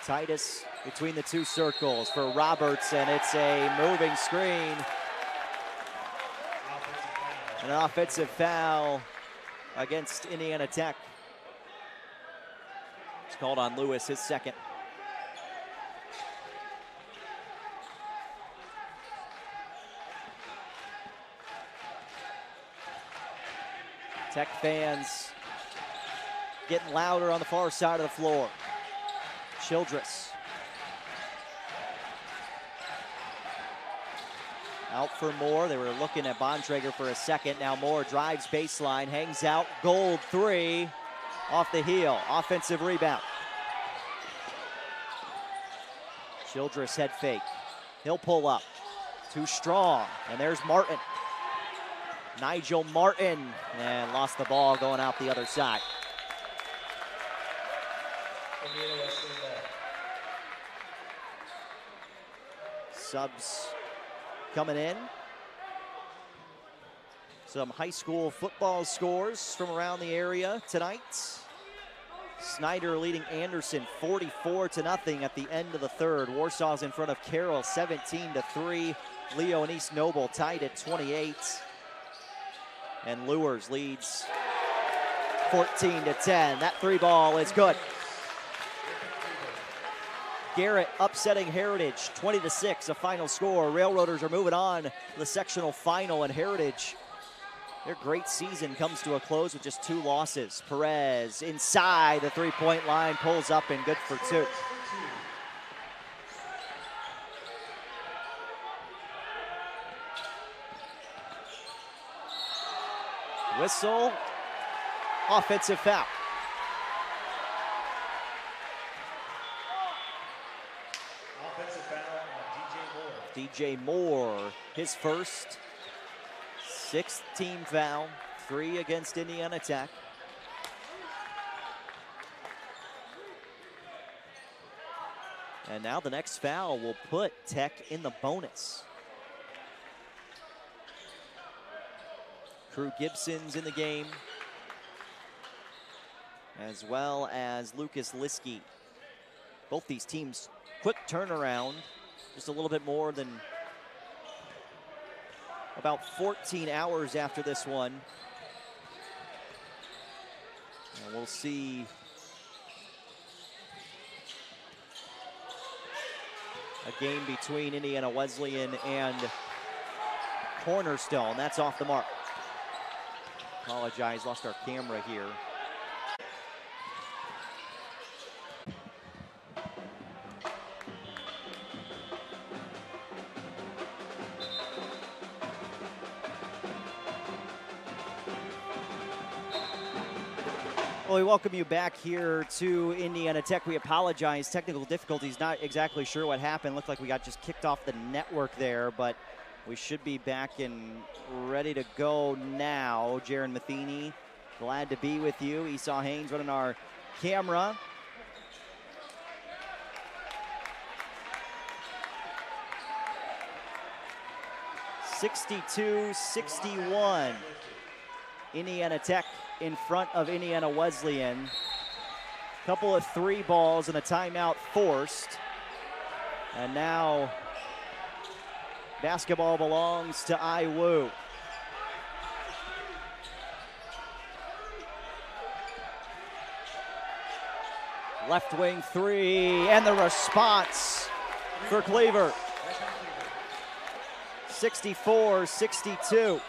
Titus between the two circles for Roberts, and it's a moving screen. An offensive foul against Indiana Tech. It's called on Lewis, his second. Tech fans getting louder on the far side of the floor. Childress out for Moore. They were looking at Bontrager for a second. Now Moore drives baseline, hangs out, gold three off the heel. Offensive rebound. Childress head fake. He'll pull up. Too strong. And there's Martin. Nigel Martin. And lost the ball going out the other side. Subs coming in. Some high school football scores from around the area tonight. Snyder leading Anderson forty-four to nothing at the end of the third. Warsaw's in front of Carroll seventeen to three. Leo and East Noble tied at twenty-eight. And Lewers leads fourteen to ten. That three ball is good. Garrett upsetting Heritage, twenty to six, a final score. Railroaders are moving on to the sectional final, and Heritage, their great season comes to a close with just two losses. Perez inside the three-point line, pulls up and good for two. Whistle, offensive foul. D J Moore, his first, sixth team foul, three against Indiana Tech. And now the next foul will put Tech in the bonus. Crew Gibson's in the game, as well as Lucas Liskey. Both these teams, quick turnaround, just a little bit more than about fourteen hours after this one. And we'll see a game between Indiana Wesleyan and Cornerstone. That's off the mark. Apologize, lost our camera here. Well, we welcome you back here to Indiana Tech. We apologize, technical difficulties, not exactly sure what happened. Looked like we got just kicked off the network there, but we should be back and ready to go now. Jaron Matheny, glad to be with you. Esau Haynes running our camera. sixty-two sixty-one. Indiana Tech in front of Indiana Wesleyan. Couple of three balls and a timeout forced. And now basketball belongs to Iwu. Left wing three, and the response for Cleaver. sixty-four sixty-two.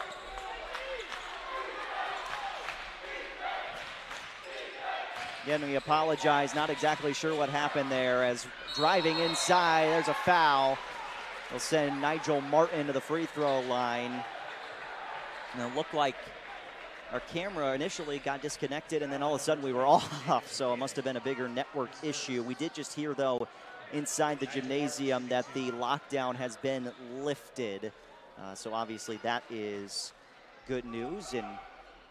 Again, we apologize, not exactly sure what happened there, as driving inside, there's a foul. They'll send Nigel Martin to the free throw line. And it looked like our camera initially got disconnected, and then all of a sudden we were off, so it must have been a bigger network issue. We did just hear, though, inside the gymnasium that the lockdown has been lifted. Uh, so obviously that is good news, and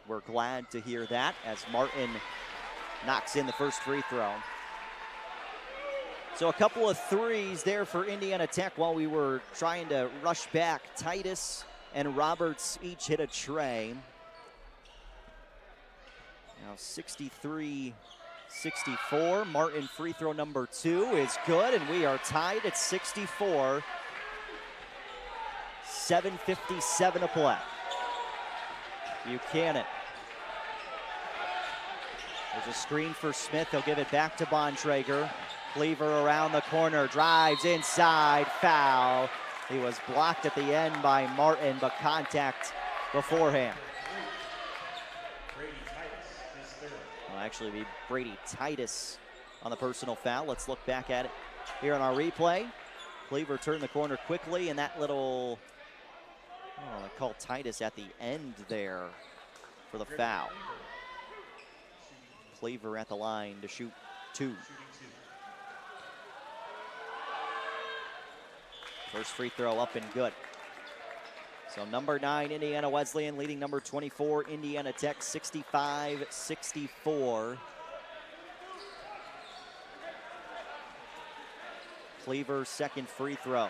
we're glad to hear that as Martin knocks in the first free throw. So a couple of threes there for Indiana Tech while we were trying to rush back. Titus and Roberts each hit a tray. Now sixty-three sixty-four. Martin free throw number two is good, and we are tied at sixty-four. seven fifty-seven to play. Buchanan. There's a screen for Smith. He'll give it back to Bontrager. Cleaver around the corner, drives inside, foul. He was blocked at the end by Martin, but contact beforehand. Brady Titus is third. It'll actually be Brady Titus on the personal foul. Let's look back at it here on our replay. Cleaver turned the corner quickly, and that little, oh, they call Titus at the end there for the foul. Cleaver at the line to shoot two. First free throw up and good. So number nine, Indiana Wesleyan, leading number twenty-four, Indiana Tech, sixty-five sixty-four. Cleaver, second free throw.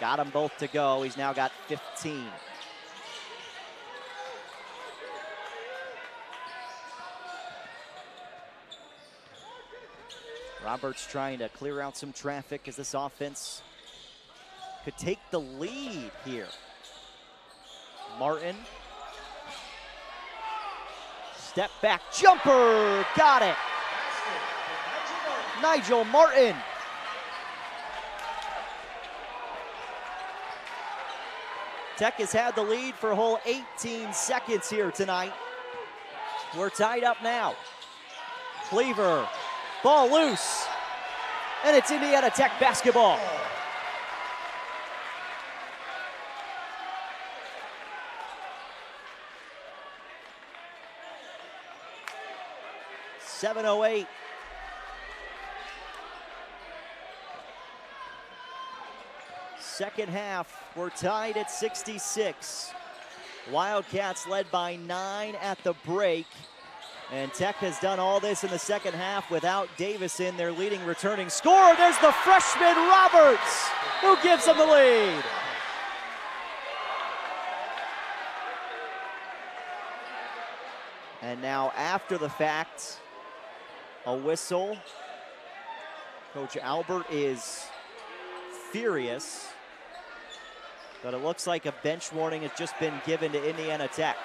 Got them both to go. He's now got fifteen. Roberts trying to clear out some traffic as this offense could take the lead here. Martin. Step back jumper. Got it. Nigel Martin. Tech has had the lead for a whole eighteen seconds here tonight. We're tied up now. Cleaver. Ball loose, and it's Indiana Tech basketball. seven oh eight. Second half, we're tied at sixty-six. Wildcats led by nine at the break. And Tech has done all this in the second half without Davison, their leading returning scorer. There's the freshman Roberts, who gives them the lead. And now after the fact, a whistle. Coach Albert is furious, but it looks like a bench warning has just been given to Indiana Tech.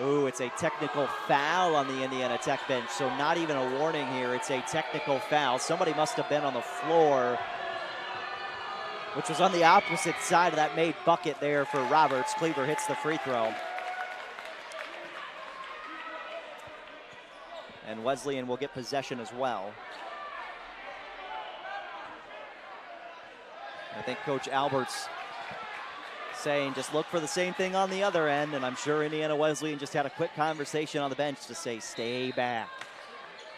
Ooh, it's a technical foul on the Indiana Tech bench, so not even a warning here. It's a technical foul. Somebody must have been on the floor, which was on the opposite side of that made bucket there for Roberts. Cleaver hits the free throw. And Wesleyan will get possession as well. I think Coach Albert's saying just look for the same thing on the other end, and I'm sure Indiana Wesleyan just had a quick conversation on the bench to say stay back,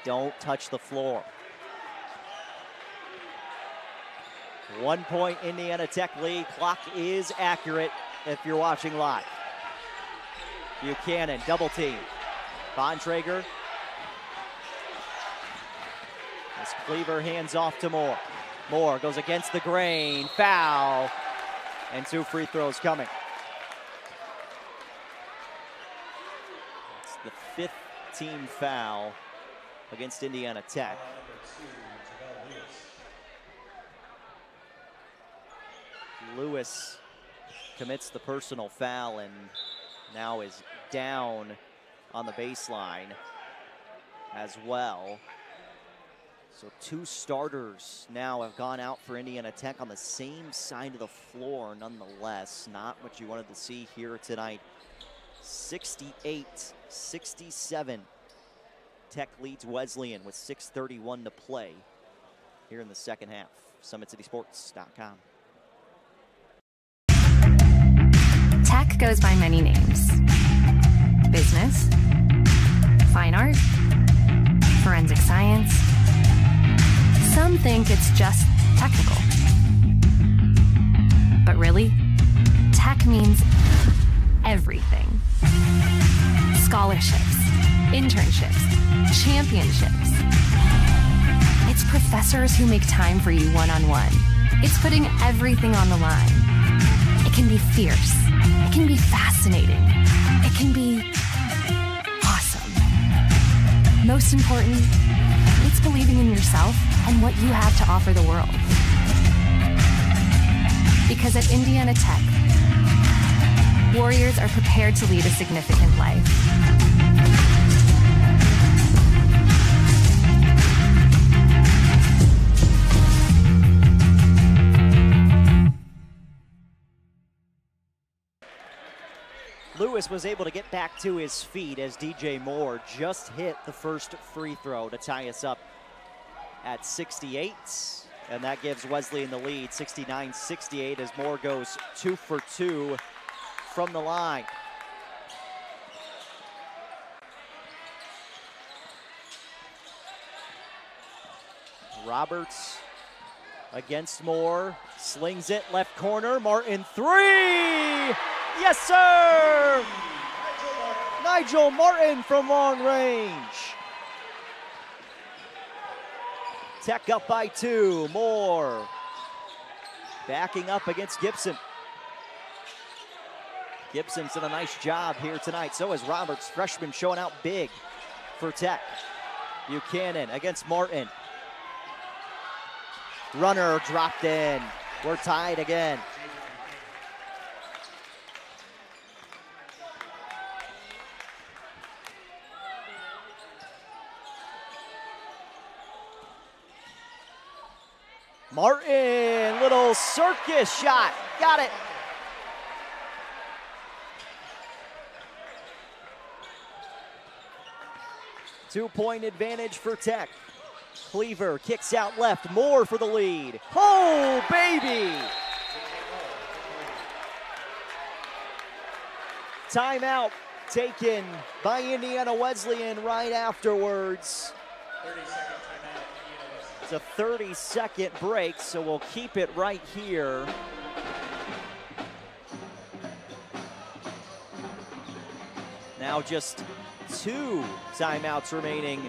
don't touch the floor. One point Indiana Tech lead. Clock is accurate if you're watching live. Buchanan double team. Bontrager. As Cleaver hands off to Moore. Moore goes against the grain. Foul. And two free throws coming. It's the fifth team foul against Indiana Tech. Lewis commits the personal foul and now is down on the baseline as well. So two starters now have gone out for Indiana Tech on the same side of the floor. Nonetheless, not what you wanted to see here tonight. sixty-eight sixty-seven. Tech leads Wesleyan with six thirty-one to play here in the second half. Summit City Sports dot com. Tech goes by many names. Business, fine art, forensic science. Some think it's just technical. But really, tech means everything. Scholarships, internships, championships. It's professors who make time for you one-on-one. It's putting everything on the line. It can be fierce. It can be fascinating. It can be awesome. Most important, it's believing in yourself and what you have to offer the world. Because at Indiana Tech, warriors are prepared to lead a significant life. Lewis was able to get back to his feet as D J Moore just hit the first free throw to tie us up at sixty-eight, and that gives Wesleyan the lead, sixty-nine sixty-eight, as Moore goes two for two from the line. Roberts against Moore, slings it left corner, Martin three! Yes, sir! Nigel Martin from long range. Tech up by two. Moore backing up against Gibson. Gibson's done a nice job here tonight. So is Roberts, freshman, showing out big for Tech. Buchanan against Martin. Runner dropped in. We're tied again. Martin, little circus shot, got it. Two-point advantage for Tech. Cleaver kicks out left, Moore for the lead. Oh, baby! Timeout taken by Indiana Wesleyan right afterwards. thirty seconds. It's a thirty second break, so we'll keep it right here. Now just two timeouts remaining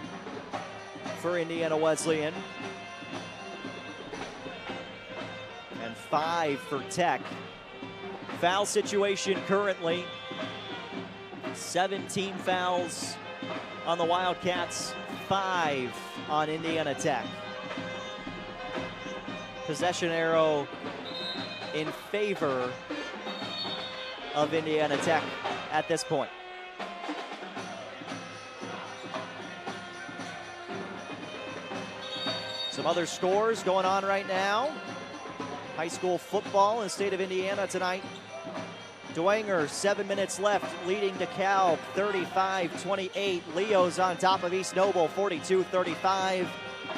for Indiana Wesleyan. five for Tech. Foul situation currently. seventeen fouls on the Wildcats, five on Indiana Tech. Possession arrow in favor of Indiana Tech at this point. Some other scores going on right now. High school football in the state of Indiana tonight. Dwanger, seven minutes left, leading DeKalb thirty-five twenty-eight. Leo's on top of East Noble, forty-two thirty-five.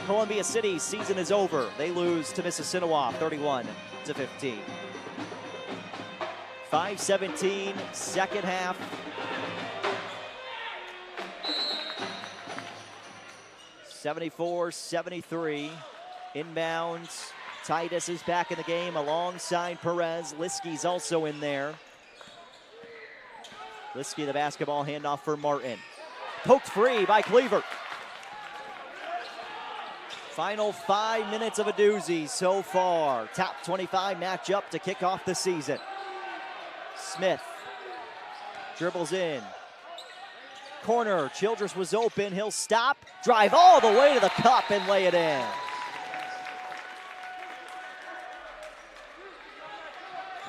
Columbia City, season is over. They lose to Mississinewa, thirty-one to fifteen. five seventeen, second half. seventy-four seventy-three, inbounds. Titus is back in the game alongside Perez. Liskey's also in there. Liskey, the basketball handoff for Martin. Poked free by Cleaver. Final five minutes of a doozy so far. Top twenty-five matchup to kick off the season. Smith dribbles in. Corner, Childress was open, he'll stop, drive all the way to the cup and lay it in.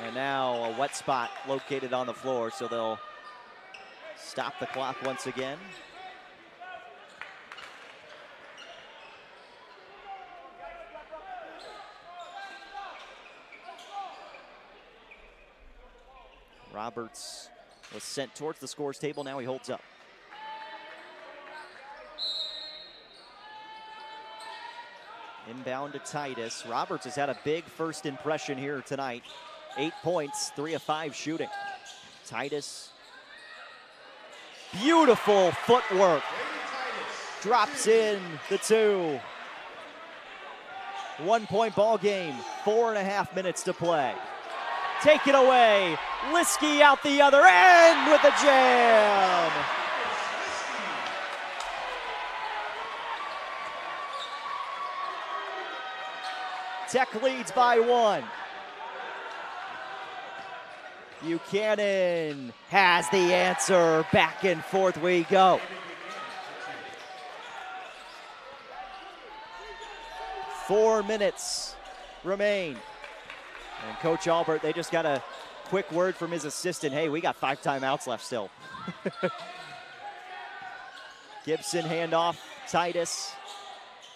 And now a wet spot located on the floor, so they'll stop the clock once again. Roberts was sent towards the scores table, now he holds up. Inbound to Titus. Roberts has had a big first impression here tonight. Eight points, three of five shooting. Titus, beautiful footwork. Drops in the two. One point ball game, four and a half minutes to play. Take it away, Liskey out the other end with the jam. Tech leads by one. Buchanan has the answer. Back and forth we go. Four minutes remain. And Coach Albert, they just got a quick word from his assistant. Hey, we got five timeouts left still. Gibson handoff, Titus.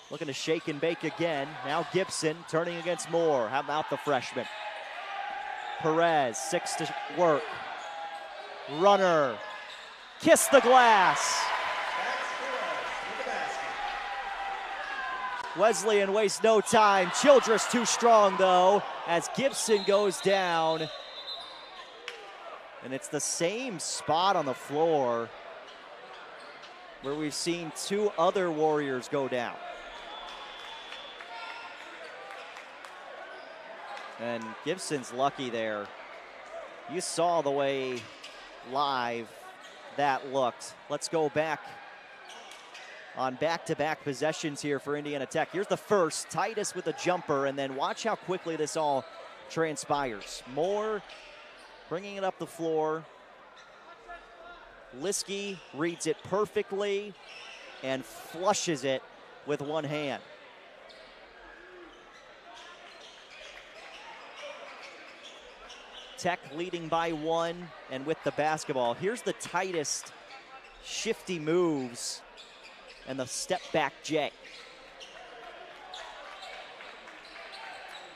Looking to shake and bake again. Now Gibson turning against Moore. How about the freshman? Perez, six to work. Runner, kiss the glass. Wesleyan wastes no time. Childress too strong though, as Gibson goes down. And it's the same spot on the floor where we've seen two other Warriors go down. And Gibson's lucky there. You saw the way live that looked. Let's go back on back-to-back possessions here for Indiana Tech. Here's the first, Titus with a jumper, and then watch how quickly this all transpires. Moore bringing it up the floor. Liskey reads it perfectly and flushes it with one hand. Tech leading by one and with the basketball. Here's the tightest shifty moves and the step back J.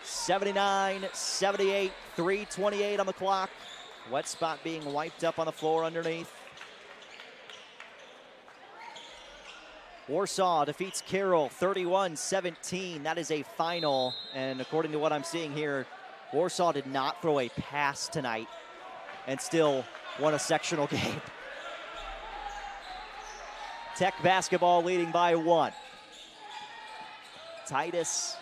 seventy-nine seventy-eight, three twenty-eight on the clock. Wet spot being wiped up on the floor underneath. Warsaw defeats Carroll thirty-one seventeen. That is a final, and according to what I'm seeing here, Warsaw did not throw a pass tonight and still won a sectional game. Tech basketball leading by one. Titus,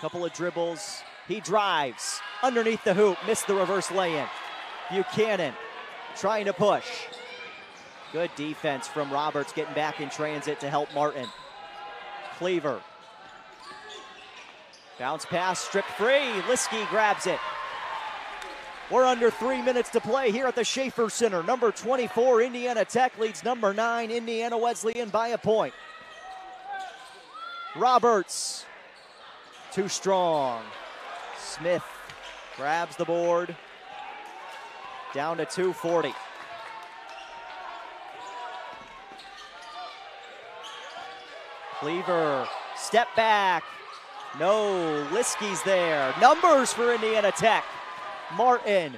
couple of dribbles. He drives underneath the hoop, missed the reverse lay-in. Buchanan trying to push. Good defense from Roberts, getting back in transit to help Martin. Cleaver. Bounce pass, stripped free. Liskey grabs it. We're under three minutes to play here at the Schaefer Center. Number twenty-four, Indiana Tech leads number nine, Indiana Wesleyan by a point. Roberts, too strong. Smith grabs the board. Down to two forty. Cleaver, step back. No, Liskey's there. Numbers for Indiana Tech. Martin,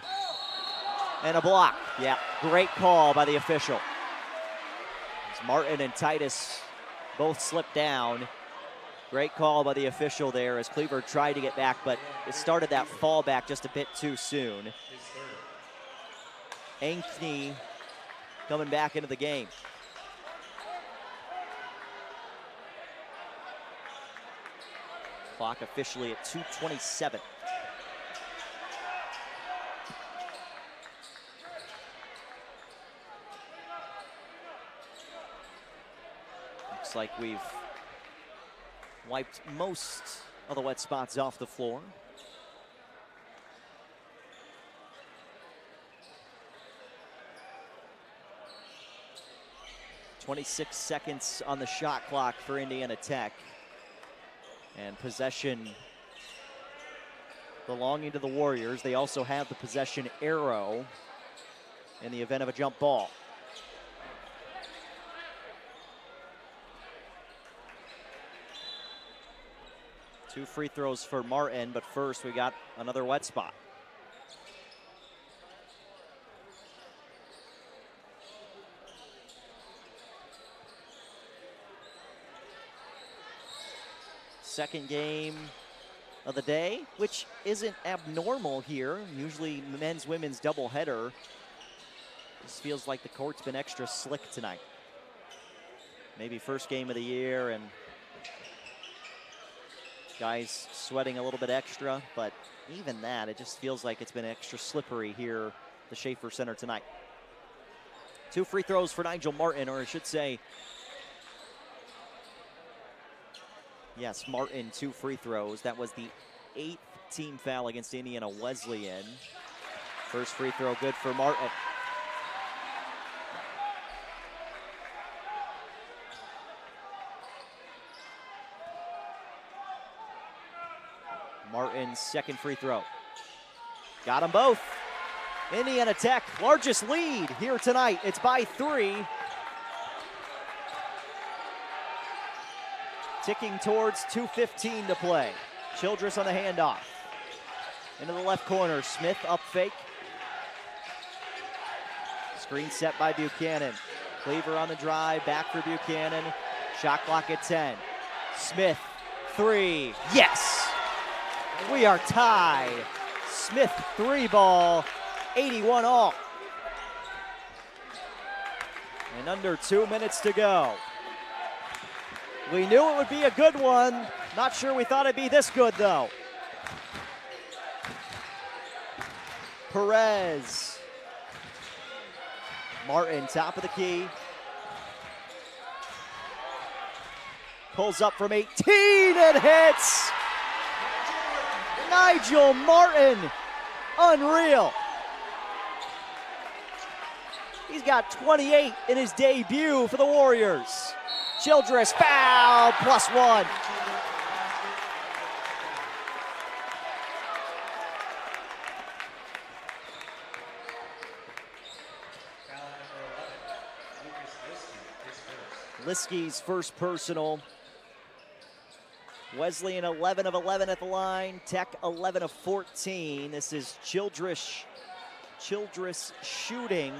and a block. Yeah, great call by the official. As Martin and Titus both slipped down. Great call by the official there as Cleaver tried to get back, but it started that fall back just a bit too soon. Ankeny coming back into the game. Clock officially at two twenty-seven. Looks like we've wiped most of the wet spots off the floor. twenty-six seconds on the shot clock for Indiana Tech. And possession belonging to the Warriors. They also have the possession arrow in the event of a jump ball. Two free throws for Martin, but first we got another wet spot. Second game of the day, which isn't abnormal here. Usually men's, women's doubleheader. This feels like the court's been extra slick tonight. Maybe first game of the year and guys sweating a little bit extra, but even that, it just feels like it's been extra slippery here at the Schaefer Center tonight. Two free throws for Nigel Martin, or I should say, yes, Martin, two free throws. That was the eighth team foul against Indiana Wesleyan. First free throw good for Martin. Martin's second free throw. Got them both. Indiana Tech, largest lead here tonight. It's by three. Ticking towards two fifteen to play. Childress on the handoff. Into the left corner, Smith up fake. Screen set by Buchanan. Cleaver on the drive, back for Buchanan. Shot clock at ten. Smith, three, yes! We are tied. Smith three ball, eighty-one all. And under two minutes to go. We knew it would be a good one. Not sure we thought it'd be this good though. Perez. Martin, top of the key. Pulls up from eighteen and hits. Nigel Martin, unreal. He's got twenty-eight in his debut for the Warriors. Childress, foul, plus one. Liskey's first personal. Wesleyan eleven of eleven at the line. Tech eleven of fourteen. This is Childress, Childress shooting.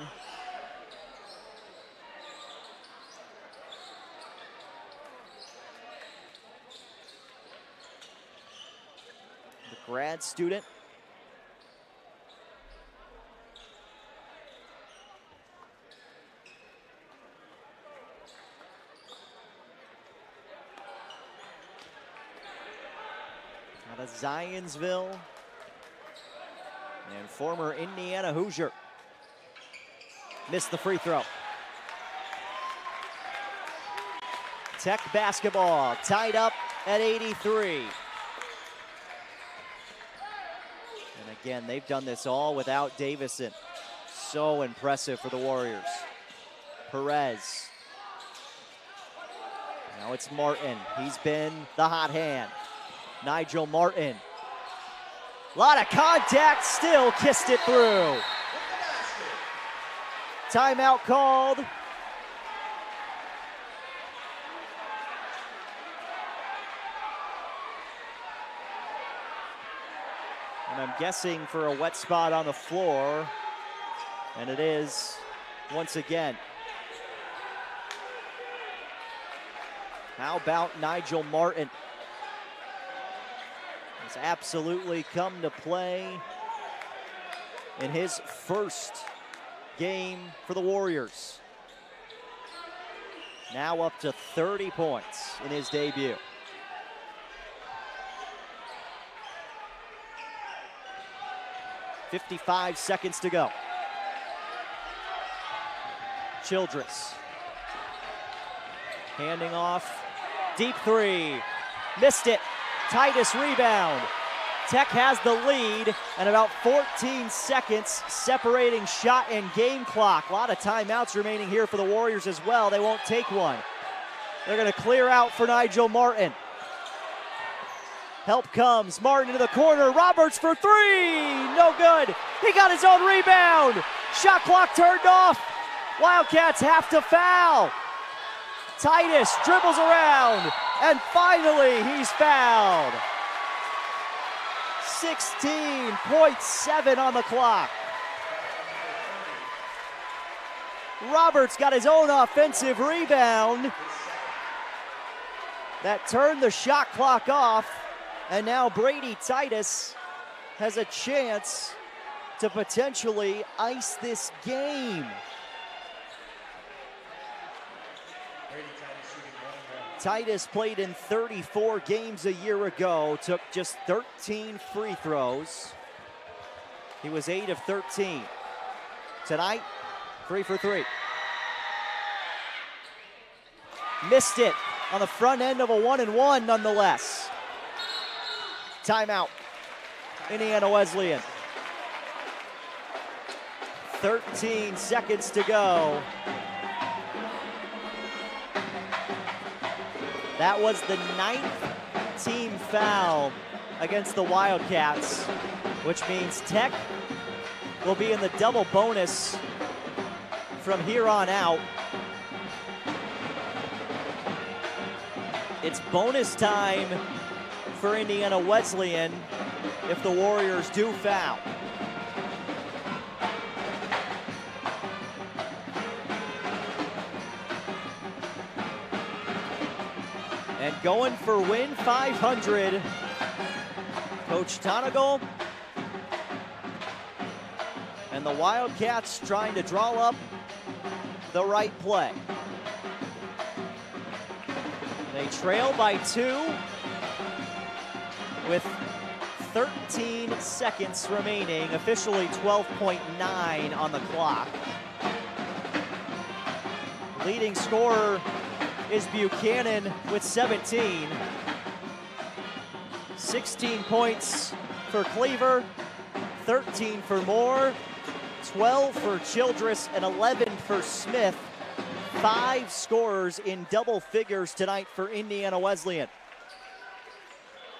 The grad student. Zionsville and former Indiana Hoosier. Missed the free throw. Tech basketball tied up at eighty-three. Again, they've done this all without Davison. So impressive for the Warriors. Perez. Now it's Martin. He's been the hot hand. Nigel Martin. A lot of contact, still kissed it through. Timeout called. And I'm guessing for a wet spot on the floor. And it is once again. How about Nigel Martin? He's absolutely come to play in his first game for the Warriors. Now up to thirty points in his debut. fifty-five seconds to go. Childress handing off, deep three, missed it. Titus rebound. Tech has the lead and about fourteen seconds separating shot and game clock. A lot of timeouts remaining here for the Warriors as well. They won't take one. They're going to clear out for Nigel Martin. Help comes, Martin into the corner, Roberts for three, no good. He got his own rebound. Shot clock turned off. Wildcats have to foul. Titus dribbles around, and finally he's fouled. sixteen point seven on the clock. Roberts got his own offensive rebound. That turned the shot clock off, and now Brady Titus has a chance to potentially ice this game. Titus played in thirty-four games a year ago, took just thirteen free throws. He was eight of thirteen. Tonight, three for three. Missed it on the front end of a one and one nonetheless. Timeout, Indiana Wesleyan. thirteen seconds to go. That was the ninth team foul against the Wildcats, which means Tech will be in the double bonus from here on out. It's bonus time for Indiana Wesleyan if the Warriors do foul. And going for win five hundred, Coach Tonagel and the Wildcats trying to draw up the right play. They trail by two with thirteen seconds remaining, officially twelve point nine on the clock. Leading scorer is Buchanan with seventeen. sixteen points for Cleaver, thirteen for Moore, twelve for Childress, and eleven for Smith. Five scorers in double figures tonight for Indiana Wesleyan.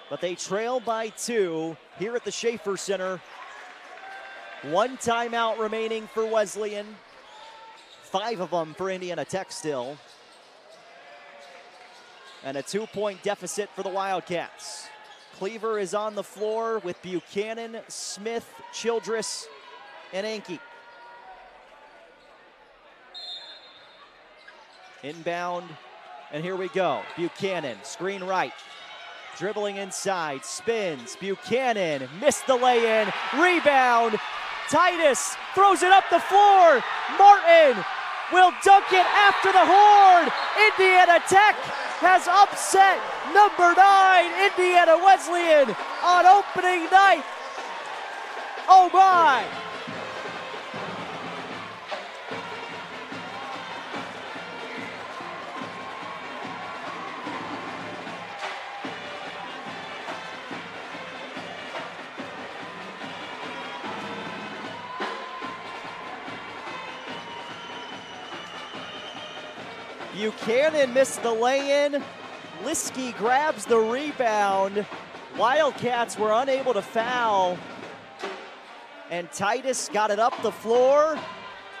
But they trail by two here at the Schaefer Center. One timeout remaining for Wesleyan. Five of them for Indiana Tech still. And a two-point deficit for the Wildcats. Cleaver is on the floor with Buchanan, Smith, Childress, and Anke. Inbound, and here we go. Buchanan, screen right. Dribbling inside, spins. Buchanan, missed the lay-in, rebound. Titus throws it up the floor. Martin will dunk it after the horn. Indiana Tech has upset number nine, Indiana Wesleyan, on opening night. Oh my! Buchanan missed the lay-in. Liskey grabs the rebound. Wildcats were unable to foul. And Titus got it up the floor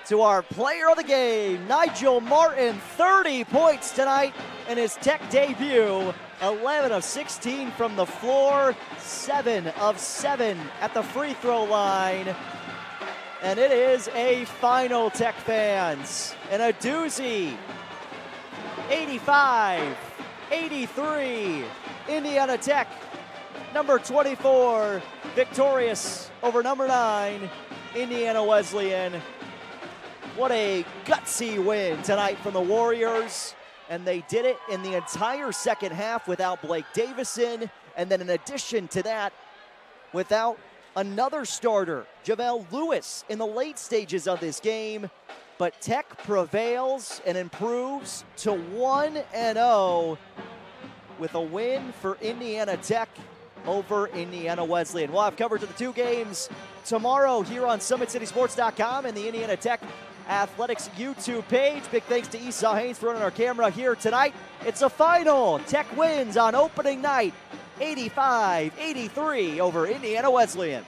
to our player of the game, Nigel Martin, thirty points tonight in his Tech debut. eleven of sixteen from the floor, seven of seven at the free throw line. And it is a final, Tech fans, and a doozy. eighty-five eighty-three, Indiana Tech, number twenty-four, victorious over number nine, Indiana Wesleyan. What a gutsy win tonight from the Warriors. And they did it in the entire second half without Blake Davison. And then in addition to that, without another starter, JaVale Lewis, in the late stages of this game. But Tech prevails and improves to one and oh with a win for Indiana Tech over Indiana Wesleyan. We'll have coverage of the two games tomorrow here on Summit City Sports dot com and the Indiana Tech Athletics YouTube page. Big thanks to Esau Haynes for running our camera here tonight. It's a final. Tech wins on opening night, eighty-five eighty-three over Indiana Wesleyan.